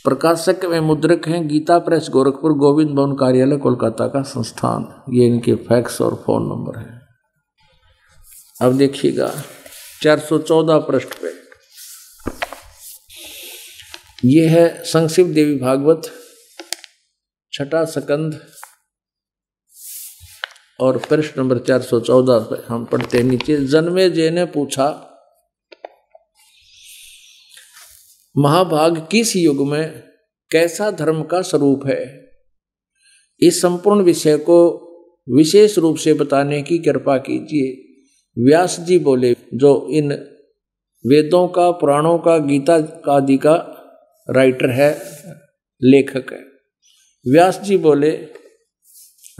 प्रकाशक व मुद्रक हैं गीता प्रेस गोरखपुर, गोविंद भवन कार्यालय कोलकाता का संस्थान। ये इनके फैक्स और फोन नंबर है। अब देखिएगा चार सौ चौदह पृष्ठ पे ये है संक्षिप्त देवी भागवत, छठा सकंद और पृष्ठ नंबर चार सौ चौदह पे हम पढ़ते हैं नीचे। जन्मे जय ने पूछा, महाभाग किस युग में कैसा धर्म का स्वरूप है, इस संपूर्ण विषय को विशेष रूप से बताने की कृपा कीजिए। व्यास जी बोले, जो इन वेदों का, पुराणों का, गीता का आदि का राइटर है, लेखक है। व्यास जी बोले,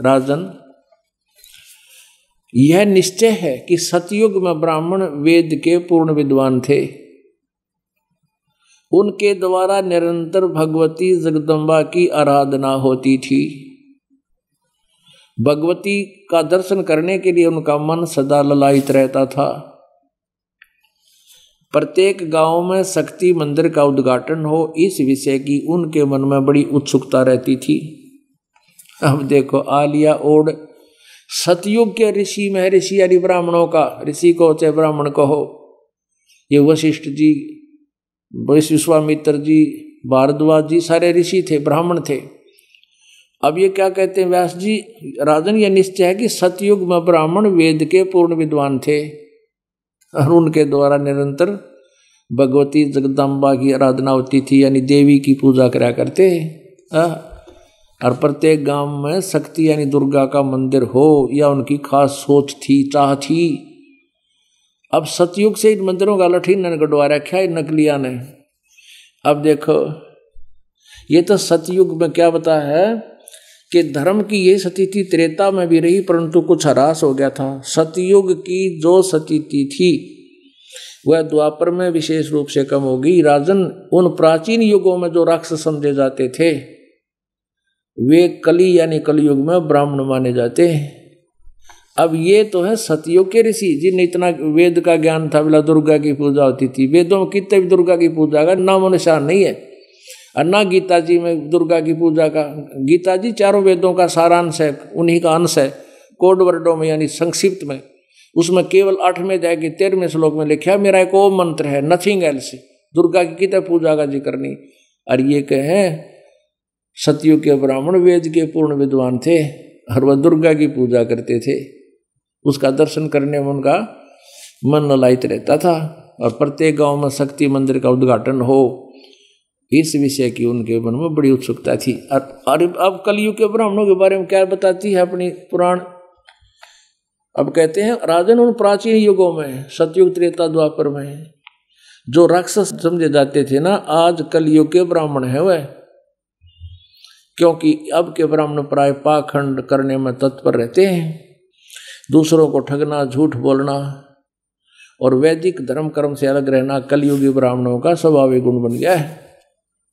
राजन यह निश्चय है कि सतयुग में ब्राह्मण वेद के पूर्ण विद्वान थे। उनके द्वारा निरंतर भगवती जगदम्बा की आराधना होती थी। भगवती का दर्शन करने के लिए उनका मन सदा ललायित रहता था। प्रत्येक गांव में शक्ति मंदिर का उद्घाटन हो, इस विषय की उनके मन में बड़ी उत्सुकता रहती थी। अब देखो आलिया ओढ़ सतयुग के ऋषि महर्षि यानी ब्राह्मणों का, ऋषि को चाहे ब्राह्मण को हो, ये वशिष्ठ जी, विश्वामित्र जी, भारद्वाज जी सारे ऋषि थे, ब्राह्मण थे। अब ये क्या कहते हैं व्यास जी, राजन यह निश्चय है कि सतयुग में ब्राह्मण वेद के पूर्ण विद्वान थे और उनके द्वारा निरंतर भगवती जगदम्बा की आराधना होती थी, यानी देवी की पूजा करा करते। और प्रत्येक गांव में शक्ति यानी दुर्गा का मंदिर हो, या उनकी खास सोच थी, चाह थी। अब सतयुग से इन मंदिरों का लठी न गढ़वा रखा है नकलिया ने। अब देखो ये तो सतयुग में क्या बता है कि धर्म की ये स्थिति त्रेता में भी रही, परंतु कुछ ह्रास हो गया था। सतयुग की जो स्थिति थी वह द्वापर में विशेष रूप से कम होगी। राजन उन प्राचीन युगों में जो राक्षस समझे जाते थे वे कली यानी कलयुग में ब्राह्मण माने जाते हैं। अब ये तो है सतयुग के ऋषि जिन्हें इतना वेद का ज्ञान था, बोला दुर्गा की पूजा होती थी। वेदों में कितने भी दुर्गा की पूजा का नामो निशान नहीं है, और ना गीता जी में दुर्गा की पूजा का। गीता जी चारों वेदों का सारांश है, उन्हीं का अंश है, कोड वर्डों में यानी संक्षिप्त में। उसमें केवल आठवें अध्याय के तेरहवें श्लोक में लिखा है मेरा एक ओम मंत्र है, नथिंग एल्स। दुर्गा की कितने पूजा का जिक्र नहीं। और ये कहे सतयुग के ब्राह्मण वेद के पूर्ण विद्वान थे और वह दुर्गा की पूजा करते थे, उसका दर्शन करने में उनका मन ललायित रहता था। और प्रत्येक गाँव में शक्ति मंदिर का उद्घाटन हो, इस विषय की उनके मन में बड़ी उत्सुकता थी। और अब कलयुग के ब्राह्मणों के बारे में क्या बताती है अपनी पुराण। अब कहते हैं राजन उन प्राचीन युगों में, सतयुग, त्रेता, द्वापर में जो राक्षस समझे जाते थे ना, आज कलयुग के ब्राह्मण है वह, क्योंकि अब के ब्राह्मण प्राय पाखंड करने में तत्पर रहते हैं, दूसरों को ठगना, झूठ बोलना और वैदिक धर्म कर्म से अलग रहना कलयुगी ब्राह्मणों का स्वभाविक गुण बन गया है।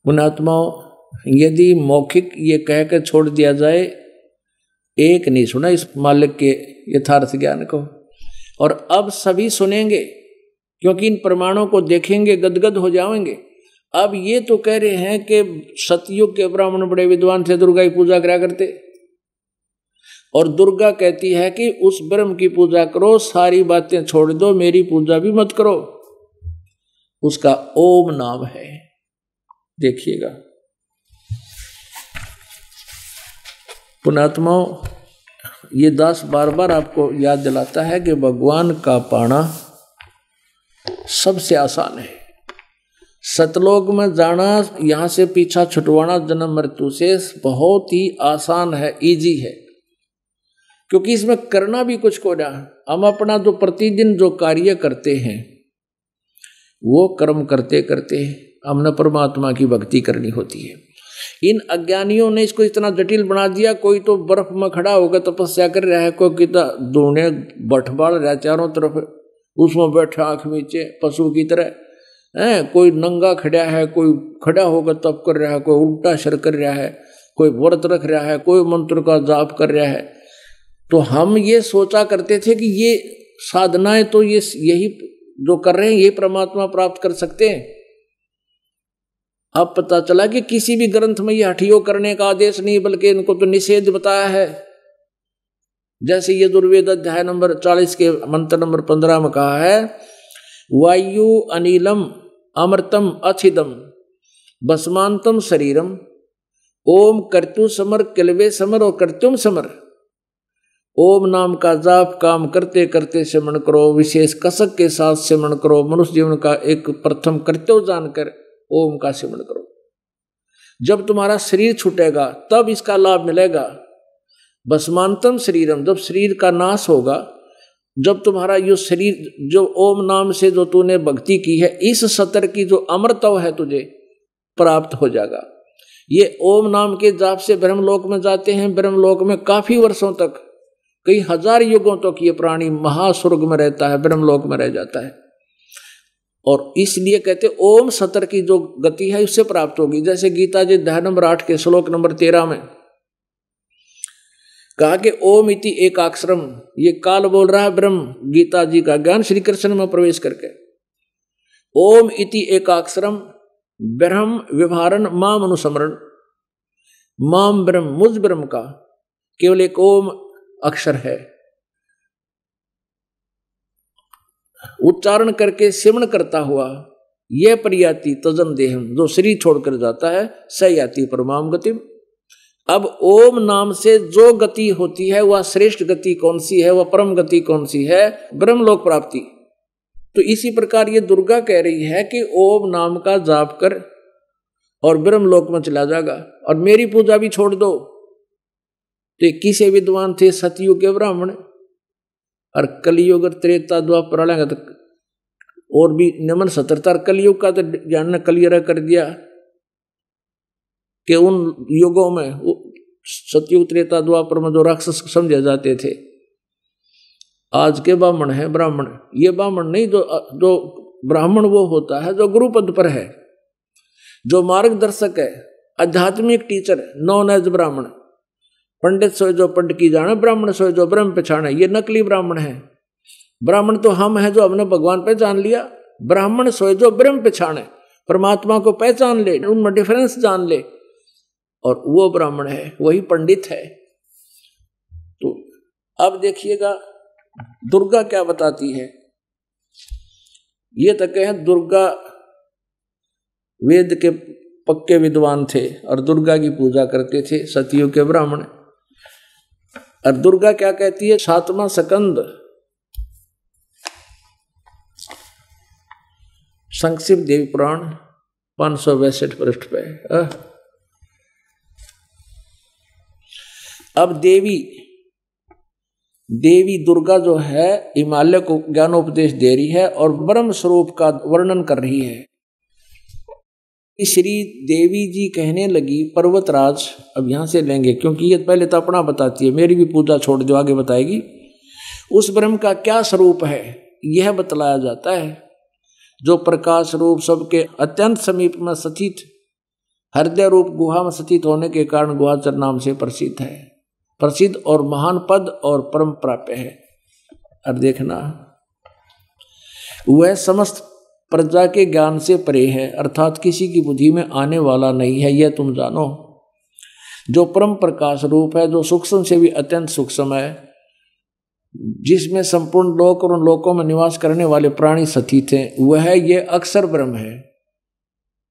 पुण्यात्माओं, यदि मौखिक ये कह के छोड़ दिया जाए, एक नहीं सुना इस मालिक के यथार्थ ज्ञान को, और अब सभी सुनेंगे क्योंकि इन प्रमाणों को देखेंगे, गदगद हो जाएंगे। अब ये तो कह रहे हैं कि सतयुग के ब्राह्मण बड़े विद्वान थे, दुर्गा की पूजा करा करते, और दुर्गा कहती है कि उस ब्रह्म की पूजा करो, सारी बातें छोड़ दो, मेरी पूजा भी मत करो, उसका ओम नाम है। देखिएगा पुणात्माओं, ये दास बार बार आपको याद दिलाता है कि भगवान का पाना सबसे आसान है। सतलोक में जाना, यहाँ से पीछा छुटवाना जन्म मृत्यु से, बहुत ही आसान है, इजी है, क्योंकि इसमें करना भी कुछ को ना। हम अपना जो प्रतिदिन जो कार्य करते हैं वो कर्म करते करते हमने परमात्मा की भक्ति करनी होती है। इन अज्ञानियों ने इसको इतना जटिल बना दिया, कोई तो बर्फ में खड़ा होकर तपस्या कर रहा है, कोई कितना दोने बठबाड़ रहा चारों तरफ, उसमें बैठा आँख नीचे पशु की तरह है, कोई नंगा खड़ा है, कोई खड़ा होकर तप कर रहा है, कोई उल्टा शर कर रहा है, कोई व्रत रख रहा है, कोई मंत्र का जाप कर रहा है। तो हम ये सोचा करते थे कि ये साधनाएं तो ये यही जो कर रहे हैं ये परमात्मा प्राप्त कर सकते हैं। अब पता चला कि किसी भी ग्रंथ में ये हठियो करने का आदेश नहीं, बल्कि इनको तो निषेध बताया है। जैसे ये दुर्वेद अध्याय नंबर चालीस के मंत्र नंबर पंद्रह में कहा है, वायु अनिलम अमृतम अथिदम भस्मांतम शरीरम ओम कर्तु समर किलवे समर और कर्तुम समर, ओम नाम का जाप काम करते करते स्मरण करो, विशेष कसक के साथ स्मरण करो, मनुष्य जीवन का एक प्रथम कर्तव्य जानकर ओम का स्मरण करो। जब तुम्हारा शरीर छूटेगा तब इसका लाभ मिलेगा। भस्मांतम शरीरम, जब शरीर का नाश होगा, जब तुम्हारा ये शरीर जो ओम नाम से जो तूने भक्ति की है इस सतर की जो अमृतव है तुझे प्राप्त हो जाएगा। ये ओम नाम के जाप से ब्रह्मलोक में जाते हैं। ब्रह्मलोक में काफी वर्षों तक, कई हजार युगों तक ये प्राणी महासुर्ग में रहता है, ब्रह्मलोक में रह जाता है। और इसलिए कहते ओम सतर की जो गति है उससे प्राप्त होगी। जैसे गीता जी अध्याय नंबर आठ के श्लोक नंबर तेरह में कहा कि ओम इति एकाक्षरम, ये काल बोल रहा है ब्रह्म, गीता जी का ज्ञान श्री कृष्ण में प्रवेश करके, ओम इति एकाक्षरम ब्रह्म विभारण माम अनुस्मरण, माम ब्रह्म मुझ ब्रह्म का केवल एक ओम अक्षर है, उच्चारण करके स्मरण करता हुआ यह परियाति तजन देहम, जो शरीर छोड़कर जाता है सयाति परमाम गतिम। अब ओम नाम से जो गति होती है वह श्रेष्ठ गति कौन सी है, वह परम गति कौन सी है, ब्रह्मलोक प्राप्ति। तो इसी प्रकार ये दुर्गा कह रही है कि ओम नाम का जाप कर और ब्रह्मलोक में चला जाएगा, और मेरी पूजा भी छोड़ दो। तो इक्कीस विद्वान थे सतयुग के ब्राह्मण, और कलयुग और त्रेता द्वापर लेंगे तो और भी नमन सतरता, कलयुग का तो ज्ञान ने क्लियर कर दिया कि उन युगों में सतयुग त्रेता द्वापर में जो राक्षस समझे जाते थे, आज के ब्राह्मण है। ब्राह्मण ये ब्राह्मण नहीं, जो जो ब्राह्मण वो होता है जो गुरु पद पर है, जो मार्गदर्शक है, आध्यात्मिक टीचर, नॉन एज ब्राह्मण। पंडित सोए जो पंड की जाने, ब्राह्मण सोए जो ब्रह्म पहचाने, ये नकली ब्राह्मण है। ब्राह्मण तो हम हैं जो हमने भगवान पहचान लिया, ब्राह्मण सोए जो ब्रह्म पहचाने, परमात्मा को पहचान ले, उनमें डिफरेंस जान ले, और वो ब्राह्मण है, वही पंडित है। तो अब देखिएगा दुर्गा क्या बताती है। ये तक हैं दुर्गा वेद के पक्के विद्वान थे और दुर्गा की पूजा करते थे सतयुग के ब्राह्मण। और दुर्गा क्या कहती है, सातवां सकंद संक्षिप्त देवी पुराण पांच सौ बासठ पृष्ठ पे। अब देवी देवी दुर्गा जो है हिमालय को ज्ञानोपदेश दे रही है और ब्रह्म स्वरूप का वर्णन कर रही है। श्री देवी जी कहने लगी, पर्वतराज, अब यहां से लेंगे क्योंकि ये पहले तो अपना बताती है, मेरी भी पूजा छोड़ दो, आगे बताएगी। उस ब्रह्म का क्या स्वरूप है यह बतलाया जाता है, जो प्रकाश रूप सबके अत्यंत समीप में स्थित, हृदय रूप गुहा में स्थित होने के कारण गुहाचर नाम से प्रसिद्ध है, प्रसिद्ध और महान पद और परम प्राप्य है। और देखना, वह समस्त प्रजा के ज्ञान से परे है, अर्थात किसी की बुद्धि में आने वाला नहीं है, यह तुम जानो। जो परम प्रकाश रूप है, जो सूक्ष्म से भी अत्यंत सूक्ष्म है, जिसमें संपूर्ण लोक और उन लोकों में निवास करने वाले प्राणी स्थित हैं, वह यह अक्षर ब्रह्म है।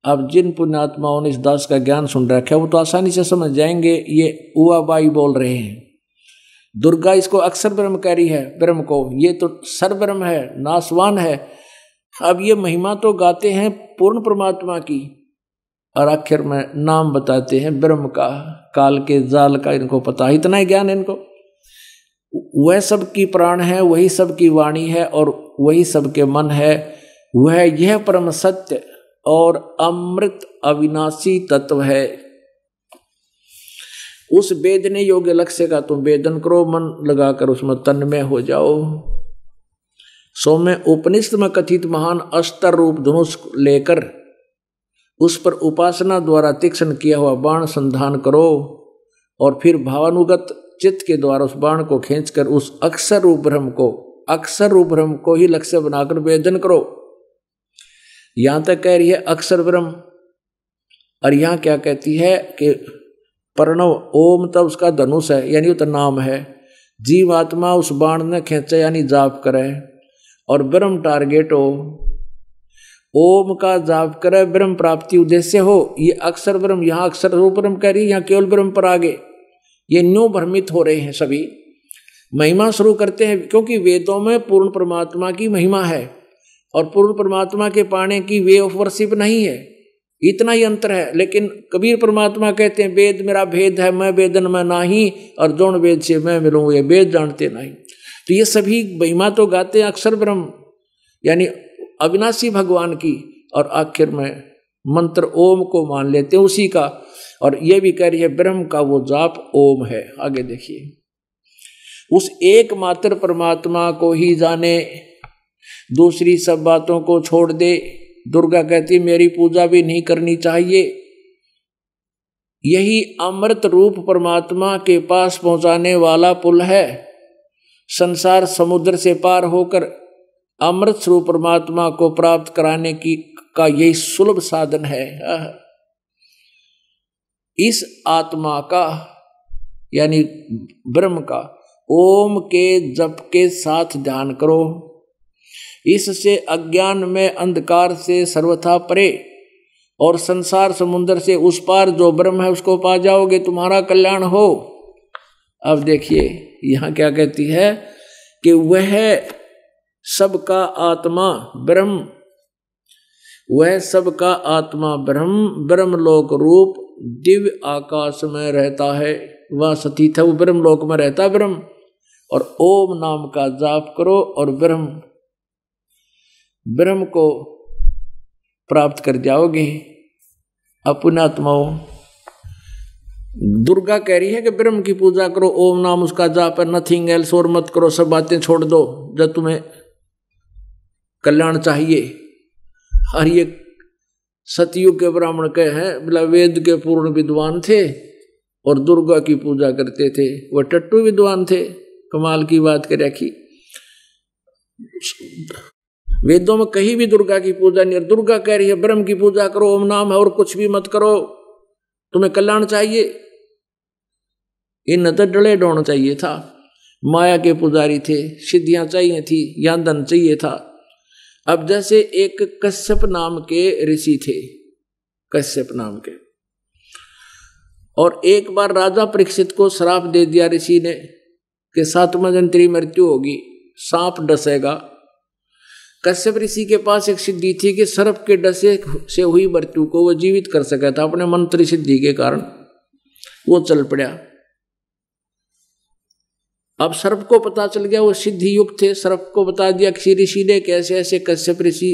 अब जिन पुण्यात्माओं ने इस दास का ज्ञान सुन रखा है वो तो आसानी से समझ जाएंगे ये उवाबाई बोल रहे हैं। दुर्गा इसको अक्सर ब्रह्मकारी है, ब्रह्म को, ये तो सर्वब्रह्म है, नासवान है। अब ये महिमा तो गाते हैं पूर्ण परमात्मा की और आखिर में नाम बताते हैं ब्रह्म का, काल के जाल का। इनको पता है, इतना ही ज्ञान इनको। वह सब की प्राण है, वही सब की वाणी है और वही सब के मन है। वह यह परम सत्य और अमृत अविनाशी तत्व है। उस वेदने योग्य लक्ष्य का तुम वेदन करो, मन लगाकर उसमें तन्मय हो जाओ। सो में उपनिषद में कथित महान अस्तर रूप धनुष लेकर उस पर उपासना द्वारा तीक्ष्ण किया हुआ बाण संधान करो और फिर भावानुगत चित्त के द्वारा उस बाण को खींचकर उस अक्षर रूप ब्रह्म को, अक्षर रूप ब्रह्म को ही लक्ष्य बनाकर वेदन करो। यहाँ तक कह रही है अक्षर ब्रह्म, और यहाँ क्या कहती है कि प्रणव ओम तब उसका धनुष है, यानी वो तो नाम है। जीवात्मा उस बाण ने खींचे यानी जाप करे और ब्रह्म टारगेट हो। ओम का जाप करे, ब्रह्म प्राप्ति उद्देश्य हो। ये अक्षर ब्रह्म, यहाँ अक्षर रूप ब्रह्म कह रही है, यहाँ केवल ब्रह्म पर आगे ये न्यू भ्रमित हो रहे हैं सभी। महिमा शुरू करते हैं क्योंकि वेदों में पूर्ण परमात्मा की महिमा है और पूर्ण परमात्मा के पाने की वे ऑफ वर्शिप नहीं है, इतना ही अंतर है। लेकिन कबीर परमात्मा कहते हैं वेद मेरा भेद है, मैं वेदन में नाही और जोन वेद से मैं मिलूँ, ये वेद जानते नहीं। तो ये सभी महिमा तो गाते हैं अक्षर ब्रह्म यानी अविनाशी भगवान की और आखिर में मंत्र ओम को मान लेते हैं उसी का। और ये भी कह रही है ब्रह्म का वो जाप ओम है। आगे देखिए, उस एकमात्र परमात्मा को ही जाने, दूसरी सब बातों को छोड़ दे। दुर्गा कहती मेरी पूजा भी नहीं करनी चाहिए। यही अमृत रूप परमात्मा के पास पहुंचाने वाला पुल है। संसार समुद्र से पार होकर अमृत स्वरूप परमात्मा को प्राप्त कराने की का यही सुलभ साधन है। इस आत्मा का यानी ब्रह्म का ओम के जप के साथ ध्यान करो, इससे अज्ञान में अंधकार से सर्वथा परे और संसार समुद्र से उस पार जो ब्रह्म है उसको पा जाओगे, तुम्हारा कल्याण हो। अब देखिए यहाँ क्या कहती है कि वह सबका आत्मा ब्रह्म, वह सबका आत्मा ब्रह्म ब्रह्मलोक रूप दिव्य आकाश में रहता है। वह स्थित है, वो ब्रह्मलोक में रहता है ब्रह्म। और ओम नाम का जाप करो और ब्रह्म ब्रह्म को प्राप्त कर जाओगे। अपने आत्माओं दुर्गा कह रही है कि ब्रह्म की पूजा करो, ओम नाम उसका जाप है, नथिंग एल्स और मत करो, सब बातें छोड़ दो जब तुम्हें कल्याण चाहिए। और ये सतयुग के ब्राह्मण के हैं, मतलब वेद के पूर्ण विद्वान थे और दुर्गा की पूजा करते थे। वह टट्टू विद्वान थे, कमाल की बात कर रखी। वेदों में कहीं भी दुर्गा की पूजा नहीं। दुर्गा कह रही है ब्रह्म की पूजा करो, ओम नाम है और कुछ भी मत करो, तुम्हें कल्याण चाहिए। इन तो डले डोण चाहिए था, माया के पुजारी थे, सिद्धियां चाहिए थी, ज्ञान धन चाहिए था। अब जैसे एक कश्यप नाम के ऋषि थे, कश्यप नाम के, और एक बार राजा परीक्षित को श्राप दे दिया ऋषि ने कि सातवां दिन तेरी मृत्यु होगी, सांप डसेगा। कश्यप ऋषि के पास एक सिद्धि थी कि सर्प के डसे से हुई मृत्यु को वो जीवित कर सका था अपने मंत्र सिद्धि के कारण। वो चल पड़ा। अब सर्प को पता चल गया, वो सिद्धि युक्त थे। सर्प को बता दिया किसी ऋषि ने कैसे ऐसे कश्यप ऋषि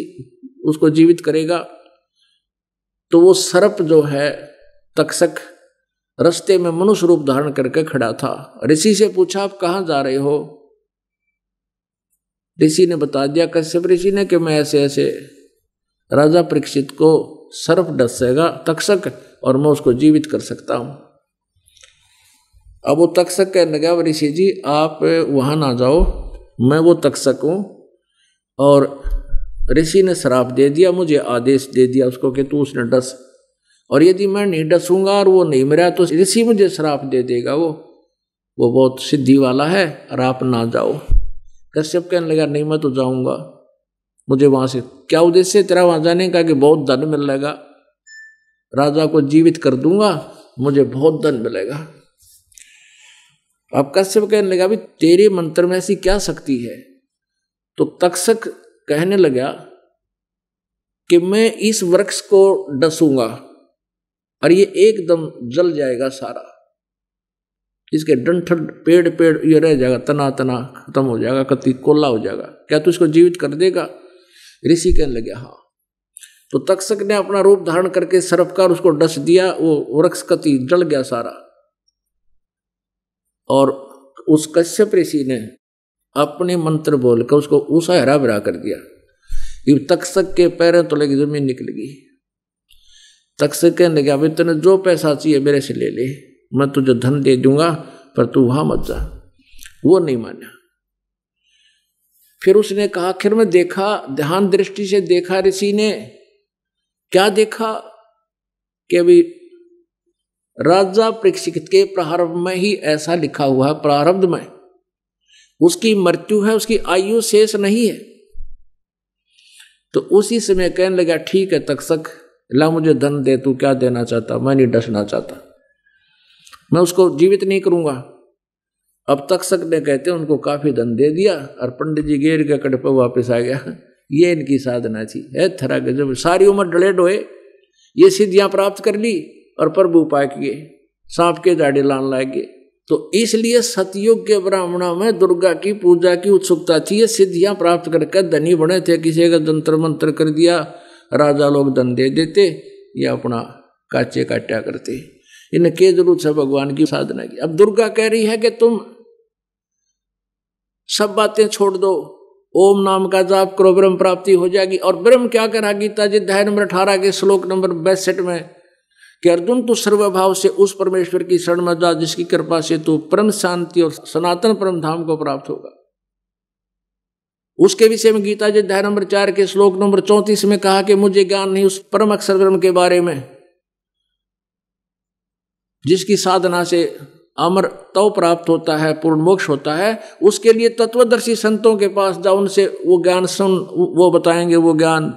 उसको जीवित करेगा। तो वो सर्प जो है तक्षक रास्ते में मनुष्य रूप धारण करके खड़ा था। ऋषि से पूछा आप कहाँ जा रहे हो। ऋषि ने बता दिया कश्यप ऋषि ने कि मैं ऐसे ऐसे राजा परीक्षित को सर्प डसेगा तक्षक और मैं उसको जीवित कर सकता हूँ। अब वो तक्षक कहने लगा ऋषि जी आप वहाँ ना जाओ, मैं वो तक्षक हूँ। और ऋषि ने श्राप दे दिया, मुझे आदेश दे दिया उसको कि तू उसने डस, और यदि मैं नहीं डसूंगा और वो नहीं मरा तो ऋषि मुझे श्राप दे देगा, वो वो बहुत सिद्धि वाला है और आप ना जाओ। कश्यप कहने लगा नहीं मैं तो जाऊंगा, मुझे वहां से क्या उद्देश्य तेरा वहां जाने का, कि बहुत धन मिलेगा, राजा को जीवित कर दूंगा, मुझे बहुत धन मिलेगा। अब कश्यप कहने लगा, भी तेरे मंत्र में ऐसी क्या शक्ति है? तो तक्षक कहने लगा कि मैं इस वृक्ष को डसूंगा और ये एकदम जल जाएगा सारा, इसके डंठल पेड़ पेड़ ये रह जाएगा, तना तना खत्म हो जाएगा, कति कोला हो जाएगा, क्या तू इसको जीवित कर देगा? ऋषि कहने लगे हाँ। तो तक्षक ने अपना रूप धारण करके सर्पकार उसको डस दिया, वो वृक्ष कति जल गया सारा। और उस कश्यप ऋषि ने अपने मंत्र बोलकर उसको उसा हरा भरा कर दिया। तक्षक के पैरों तो लगी जमीन निकल गई। तक्षक कहने लगे, अभी तेने जो पैसा चाहिए मेरे से ले ले, मैं तुझे धन दे दूंगा, पर तू वहां मत जा। वो नहीं माना। फिर उसने कहा, आखिर में देखा, ध्यान दृष्टि से देखा। ऋषि ने क्या देखा कि अभी राजा परीक्षित के प्रारब्ध में ही ऐसा लिखा हुआ है, प्रारब्ध में उसकी मृत्यु है, उसकी आयु शेष नहीं है। तो उसी समय कहने लगा, ठीक है तक्षक, ला मुझे धन दे, तू क्या देना चाहता? मैं नहीं डसना चाहता, मैं उसको जीवित नहीं करूंगा। अब तक्षक ने कहते उनको काफी धन दे दिया और पंडित जी गेर के कड़ पर वापस आ गया। ये इनकी साधना थी, है थरा गजब, सारी उम्र डले डोए ये सिद्धियां प्राप्त कर ली और प्रभु उपाय किए, सांप के जाड़े लान लाए। तो इसलिए सतयुग के ब्राह्मणों में दुर्गा की पूजा की उत्सुकता थी, ये सिद्धियां प्राप्त करके धनी बने थे। किसी का जंतर मंत्र कर दिया, राजा लोग धन दे देते या अपना काचे काट्या करते। इनके जरूरत है भगवान की साधना की। अब दुर्गा कह रही है कि तुम सब बातें छोड़ दो, ओम नाम का जाप करो, ब्रह्म प्राप्ति हो जाएगी। और ब्रह्म क्या करा? गीता जी अध्याय नंबर अठारह के श्लोक नंबर बासठ में कि अर्जुन तू सर्वभाव से उस परमेश्वर की शरण में जा जिसकी कृपा से तू परम शांति और सनातन परम धाम को प्राप्त होगा। उसके विषय में गीता जी अध्याय नंबर चार के श्लोक नंबर चौंतीस में कहा कि मुझे ज्ञान नहीं उस परम अक्षर ब्रह्म के बारे में जिसकी साधना से अमरत्व प्राप्त होता है, पूर्ण मोक्ष होता है। उसके लिए तत्वदर्शी संतों के पास जाओ, उनसे वो ज्ञान सुन, वो बताएंगे वो ज्ञान।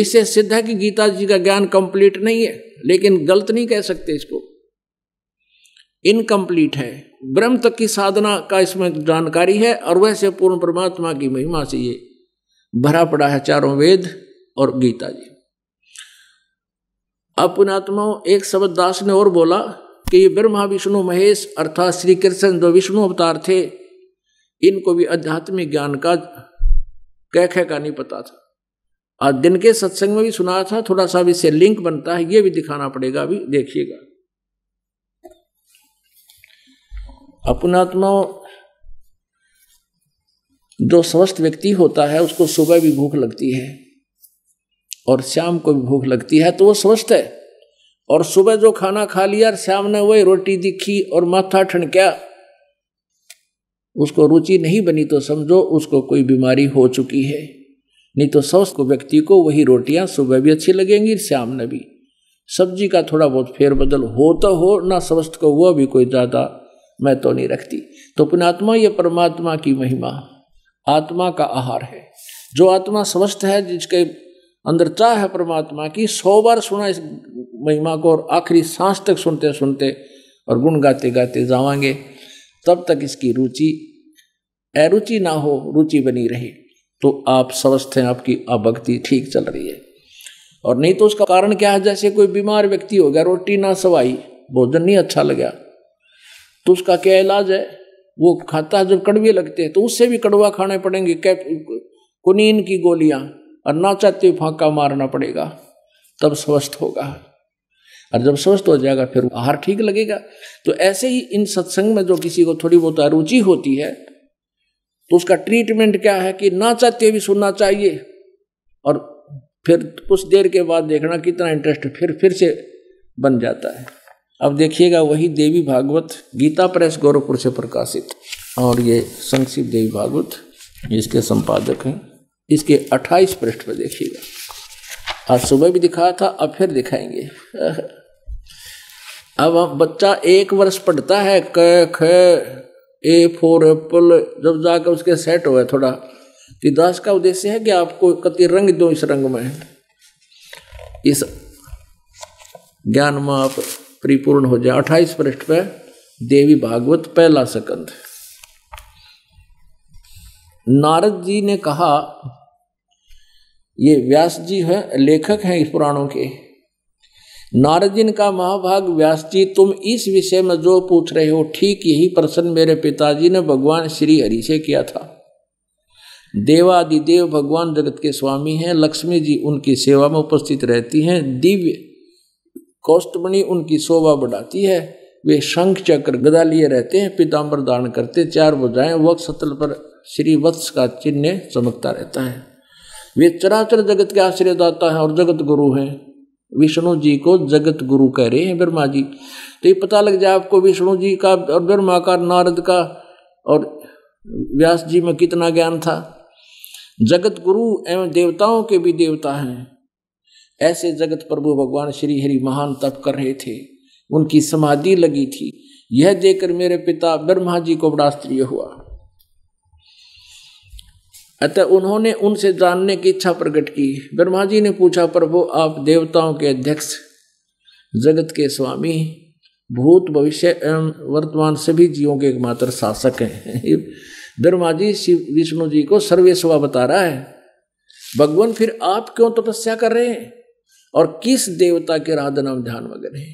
इससे सिद्ध है कि गीता जी का ज्ञान कंप्लीट नहीं है, लेकिन गलत नहीं कह सकते, इसको इनकम्प्लीट है। ब्रह्म तक की साधना का इसमें जानकारी है और वैसे पूर्ण परमात्मा की महिमा से ये भरा पड़ा है चारों वेद और गीता जी। अब पुणात्मा एक शब्द दास ने और बोला कि ये ब्रह्मा विष्णु महेश अर्थात श्री कृष्ण जो विष्णु अवतार थे, इनको भी आध्यात्मिक ज्ञान का कह कह का नहीं पता था। आज दिन के सत्संग में भी सुना था, थोड़ा सा भी इससे लिंक बनता है, ये भी दिखाना पड़ेगा, अभी देखिएगा। अपनात्मा जो स्वस्थ व्यक्ति होता है उसको सुबह भी भूख लगती है और शाम को भी भूख लगती है, तो वो स्वस्थ है। और सुबह जो खाना खा लिया और शाम ने वही रोटी दिखी और माथा ठनका, उसको रुचि नहीं बनी, तो समझो उसको कोई बीमारी हो चुकी है। नहीं तो स्वस्थ व्यक्ति को वही रोटियां सुबह भी अच्छी लगेंगी, शाम में भी। सब्जी का थोड़ा बहुत फेरबदल हो तो हो ना, स्वस्थ को वह भी कोई ज्यादा मैं तो नहीं रखती। तो पुणात्मा ये परमात्मा की महिमा आत्मा का आहार है। जो आत्मा स्वस्थ है, जिसके अंदर चाह है परमात्मा की, सौ बार सुना इस महिमा को और आखिरी सांस तक सुनते सुनते और गुण गाते गाते जावांगे, तब तक इसकी रुचि अरुचि ना हो, रुचि बनी रहे, तो आप स्वस्थ हैं, आपकी भक्ति ठीक चल रही है। और नहीं तो उसका कारण क्या है? जैसे कोई बीमार व्यक्ति हो गया, रोटी ना सवाई, भोजन नहीं अच्छा लगा, तो उसका क्या इलाज है? वो खाता है जब कड़वे लगते हैं तो उससे भी कड़वा खाने पड़ेंगे, कुनीन की गोलियां, और ना चाहते फांका मारना पड़ेगा, तब स्वस्थ होगा। और जब स्वस्थ हो जाएगा फिर आहार ठीक लगेगा। तो ऐसे ही इन सत्संग में जो किसी को थोड़ी बहुत अरुचि होती है, तो उसका ट्रीटमेंट क्या है कि ना चाहते भी सुनना चाहिए और फिर कुछ देर के बाद देखना कितना इंटरेस्ट फिर फिर से बन जाता है। अब देखिएगा वही देवी भागवत, गीता प्रेस गोरखपुर से प्रकाशित, और ये संक्षिप्त देवी भागवत इसके संपादक हैं। इसके अट्ठाईस पृष्ठ पर देखिएगा, आज सुबह भी दिखाया था, अब फिर दिखाएंगे। अब बच्चा एक वर्ष पढ़ता है क ख ए फॉर एप्पल, जब जाकर उसके सेट हुआ थोड़ा, तो दास का उद्देश्य है कि आपको कति रंग दो इस रंग में, इस ज्ञान में आप परिपूर्ण हो जाए। अट्ठाईस पृष्ठ पे देवी भागवत पहला सकंद। नारद जी ने कहा, ये व्यास जी है, लेखक हैं इस पुराणों के। नारद जी ने कहा, महाभाग व्यास जी, तुम इस विषय में जो पूछ रहे हो ठीक यही प्रश्न मेरे पिताजी ने भगवान श्री हरि से किया था। देवादिदेव भगवान जगत के स्वामी हैं, लक्ष्मी जी उनकी सेवा में उपस्थित रहती हैं, दिव्य कौष्टमणि उनकी शोभा बढ़ाती है, वे शंख चक्र गदा लिए रहते हैं, पीताम्बर धारण करते, चार भुजाएं, वक्षस्थल पर श्री वत्स का चिन्ह चमकता रहता है, वे चराचर जगत के आश्रयदाता हैं और जगत गुरु हैं। विष्णु जी को जगत गुरु कह रहे हैं ब्रह्मा जी। तो ये पता लग जाए आपको विष्णु जी का और ब्रह्मा का, नारद का और व्यास जी में कितना ज्ञान था। जगत गुरु एवं देवताओं के भी देवता हैं। ऐसे जगत प्रभु भगवान श्री हरि महान तप कर रहे थे, उनकी समाधि लगी थी। यह देखकर मेरे पिता ब्रह्मा जी को बड़ा आश्चर्य हुआ, अतः उन्होंने उनसे जानने की इच्छा प्रकट की। ब्रह्मा जी ने पूछा, प्रभु आप देवताओं के अध्यक्ष, जगत के स्वामी, भूत भविष्य एवं वर्तमान सभी जीवों के एकमात्र शासक हैं। ब्रह्मा जी शिव विष्णु जी को सर्वेश्वर बता रहा है। भगवान फिर आप क्यों तपस्या कर रहे हैं और किस देवता के आराधना में ध्यान वगैरह है?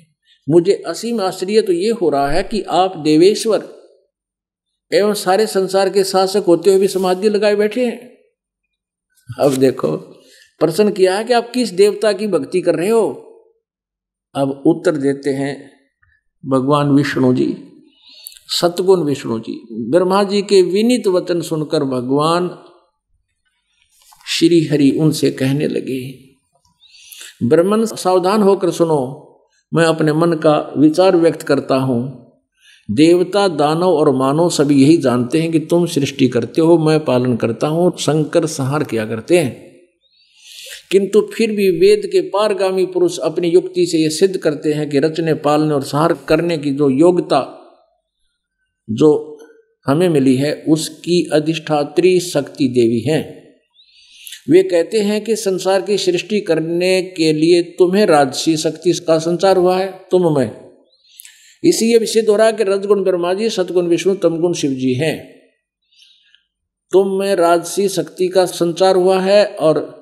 मुझे असीम आश्चर्य तो ये हो रहा है कि आप देवेश्वर एवं सारे संसार के शासक होते हुए भी समाधि लगाए बैठे हैं। अब देखो प्रश्न किया है कि आप किस देवता की भक्ति कर रहे हो। अब उत्तर देते हैं भगवान विष्णु जी, सतगुण विष्णु जी। ब्रह्मा जी के विनीत वचन सुनकर भगवान श्री हरि उनसे कहने लगे, ब्रह्मन सावधान होकर सुनो, मैं अपने मन का विचार व्यक्त करता हूँ। देवता, दानव और मानव सभी यही जानते हैं कि तुम सृष्टि करते हो, मैं पालन करता हूँ, शंकर संहार किया करते हैं, किंतु फिर भी वेद के पारगामी पुरुष अपनी युक्ति से यह सिद्ध करते हैं कि रचने, पालने और संहार करने की जो योग्यता जो हमें मिली है उसकी अधिष्ठात्री शक्ति देवी हैं। वे कहते हैं कि संसार की सृष्टि करने के लिए तुम्हें राजसी शक्ति का संचार हुआ है, तुम में। इसी ये सिद्ध हो रहा है कि रजगुण ब्रह्मा जी, सतगुण विष्णु, तमगुण शिव जी हैं। तुम में राजसी शक्ति का संचार हुआ है और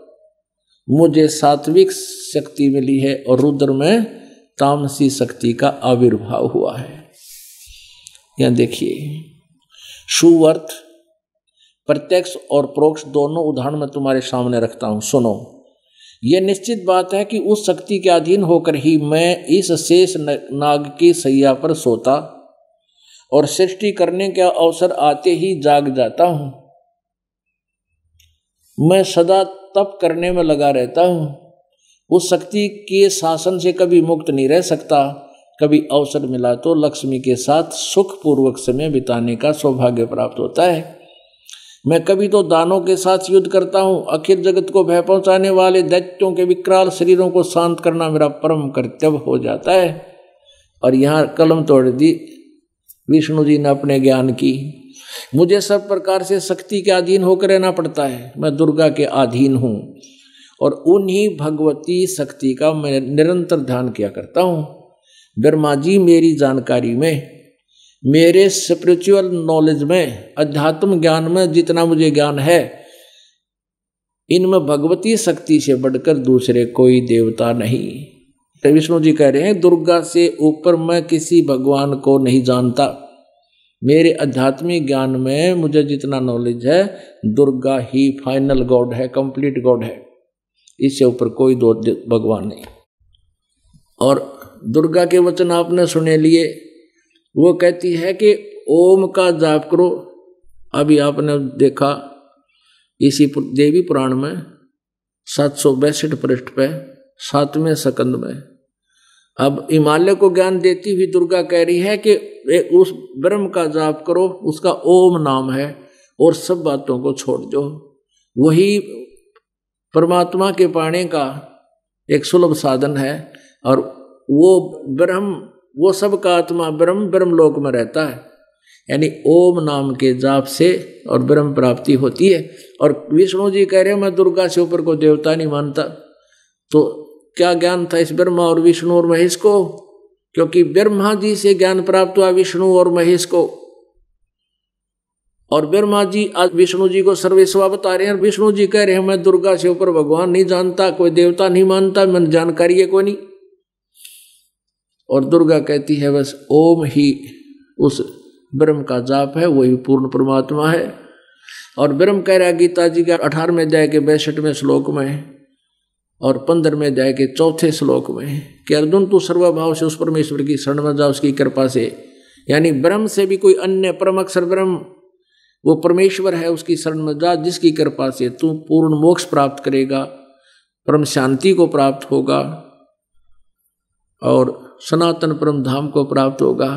मुझे सात्विक शक्ति मिली है और रुद्र में तामसी शक्ति का आविर्भाव हुआ है। यह देखिए, सुवर्थ प्रत्यक्ष और परोक्ष दोनों उदाहरण मैं तुम्हारे सामने रखता हूँ, सुनो। यह निश्चित बात है कि उस शक्ति के अधीन होकर ही मैं इस शेष नाग की सैया पर सोता और सृष्टि करने का अवसर आते ही जाग जाता हूँ। मैं सदा तप करने में लगा रहता हूँ, उस शक्ति के शासन से कभी मुक्त नहीं रह सकता। कभी अवसर मिला तो लक्ष्मी के साथ सुखपूर्वक समय बिताने का सौभाग्य प्राप्त होता है। मैं कभी तो दानों के साथ युद्ध करता हूँ, अखिल जगत को भय पहुँचाने वाले दैत्यों के विकराल शरीरों को शांत करना मेरा परम कर्तव्य हो जाता है। और यहाँ कलम तोड़ दी विष्णु जी ने अपने ज्ञान की। मुझे सब प्रकार से शक्ति के अधीन होकर रहना पड़ता है, मैं दुर्गा के अधीन हूँ और उन्हीं भगवती शक्ति का मैं निरंतर ध्यान किया करता हूँ। ब्रह्मा जी मेरी जानकारी में, मेरे स्पिरिचुअल नॉलेज में, अध्यात्म ज्ञान में जितना मुझे ज्ञान है, इनमें भगवती शक्ति से बढ़कर दूसरे कोई देवता नहीं। विष्णु जी कह रहे हैं, दुर्गा से ऊपर मैं किसी भगवान को नहीं जानता। मेरे आध्यात्मिक ज्ञान में मुझे जितना नॉलेज है, दुर्गा ही फाइनल गॉड है, कंप्लीट गॉड है, इससे ऊपर कोई दो भगवान नहीं। और दुर्गा के वचन आपने सुने लिए। वो कहती है कि ओम का जाप करो। अभी आपने देखा इसी देवी पुराण में सात सौ बैसठ पृष्ठ पे सातवें सकंद में। अब हिमालय को ज्ञान देती हुई दुर्गा कह रही है कि उस ब्रह्म का जाप करो, उसका ओम नाम है, और सब बातों को छोड़ दो। वही परमात्मा के पाने का एक सुलभ साधन है और वो ब्रह्म, वो सब का आत्मा ब्रह्म ब्रह्मलोक में रहता है। यानी ओम नाम के जाप से और ब्रह्म प्राप्ति होती है। और विष्णु जी कह रहे हैं, मैं दुर्गा से ऊपर को देवता नहीं मानता। तो क्या ज्ञान था इस ब्रह्मा और विष्णु और महेश को, क्योंकि ब्रह्मा जी से ज्ञान प्राप्त हुआ विष्णु और महेश को। और ब्रह्मा जी आज विष्णु जी को सर्वेश्वर बता रहे हैं, विष्णु जी कह रहे हैं मैं दुर्गा से ऊपर भगवान नहीं जानता, कोई देवता नहीं मानता, मन जानकारी है कोई नहीं। और दुर्गा कहती है बस ओम ही उस ब्रह्म का जाप है, वही पूर्ण परमात्मा है। और ब्रह्म कह रहा है गीता जी का अठारहवें अध्याय के बासठवें श्लोक में और पंद्रहवें अध्याय के चौथे श्लोक में कि अर्जुन तू सर्वभाव से उस परमेश्वर की शरण में जा, उसकी कृपा से, यानी ब्रह्म से भी कोई अन्य परम अक्षर ब्रह्म वो परमेश्वर है, उसकी शरण में जा, जिसकी कृपा से तू पूर्ण मोक्ष प्राप्त करेगा, परम शांति को प्राप्त होगा और सनातन परम धाम को प्राप्त होगा।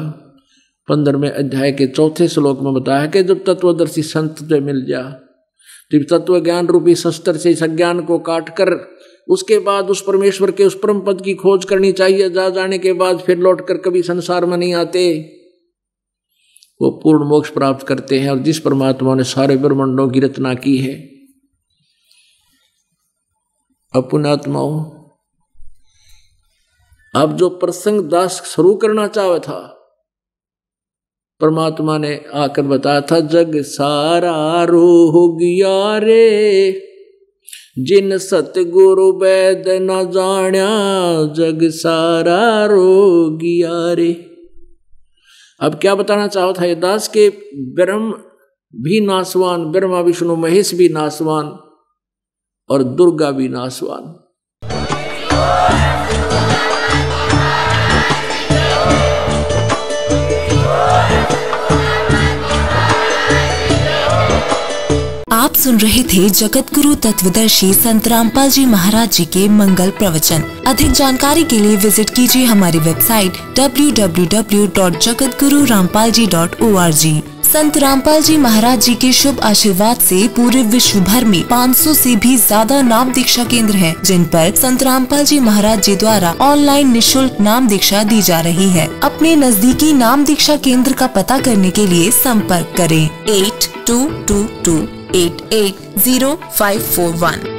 पंद्रहवें अध्याय के चौथे श्लोक में बताया कि जब तत्वदर्शी संत से मिल जा, जब तत्व ज्ञान रूपी शस्त्र से इस अज्ञान को काट कर उसके बाद उस परमेश्वर के उस परम पद की खोज करनी चाहिए। जा जाने के बाद फिर लौट कर कभी संसार में नहीं आते, वो पूर्ण मोक्ष प्राप्त करते हैं। और जिस परमात्मा ने सारे ब्रह्मांडों की रचना की है, अपुणात्माओं अब जो प्रसंग दास शुरू करना चाहे था, परमात्मा ने आकर बताया था जग सारा रोह गया रे जिन सतगुरु वैद न जाण्या, जग सारा रोह गया रे। अब क्या बताना चाहो था, ये दास के ब्रह्म भी नासवान, ब्रह्मा विष्णु महेश भी नासवान और दुर्गा भी नासवान। आप सुन रहे थे जगत गुरु तत्वदर्शी संत रामपाल जी महाराज जी के मंगल प्रवचन। अधिक जानकारी के लिए विजिट कीजिए हमारी website W W W dot Jagat Guru Rampal ji dot O R G. Sant Rampal जी महाराज जी के शुभ आशीर्वाद से पूरे विश्व भर में पाँच सौ से भी ज्यादा नाम दीक्षा केंद्र हैं, जिन पर संत रामपाल जी महाराज जी द्वारा ऑनलाइन निशुल्क नाम दीक्षा दी जा रही है। अपने नजदीकी नाम दीक्षा केंद्र का पता करने के लिए संपर्क करें eight two two two eight eight zero five four one.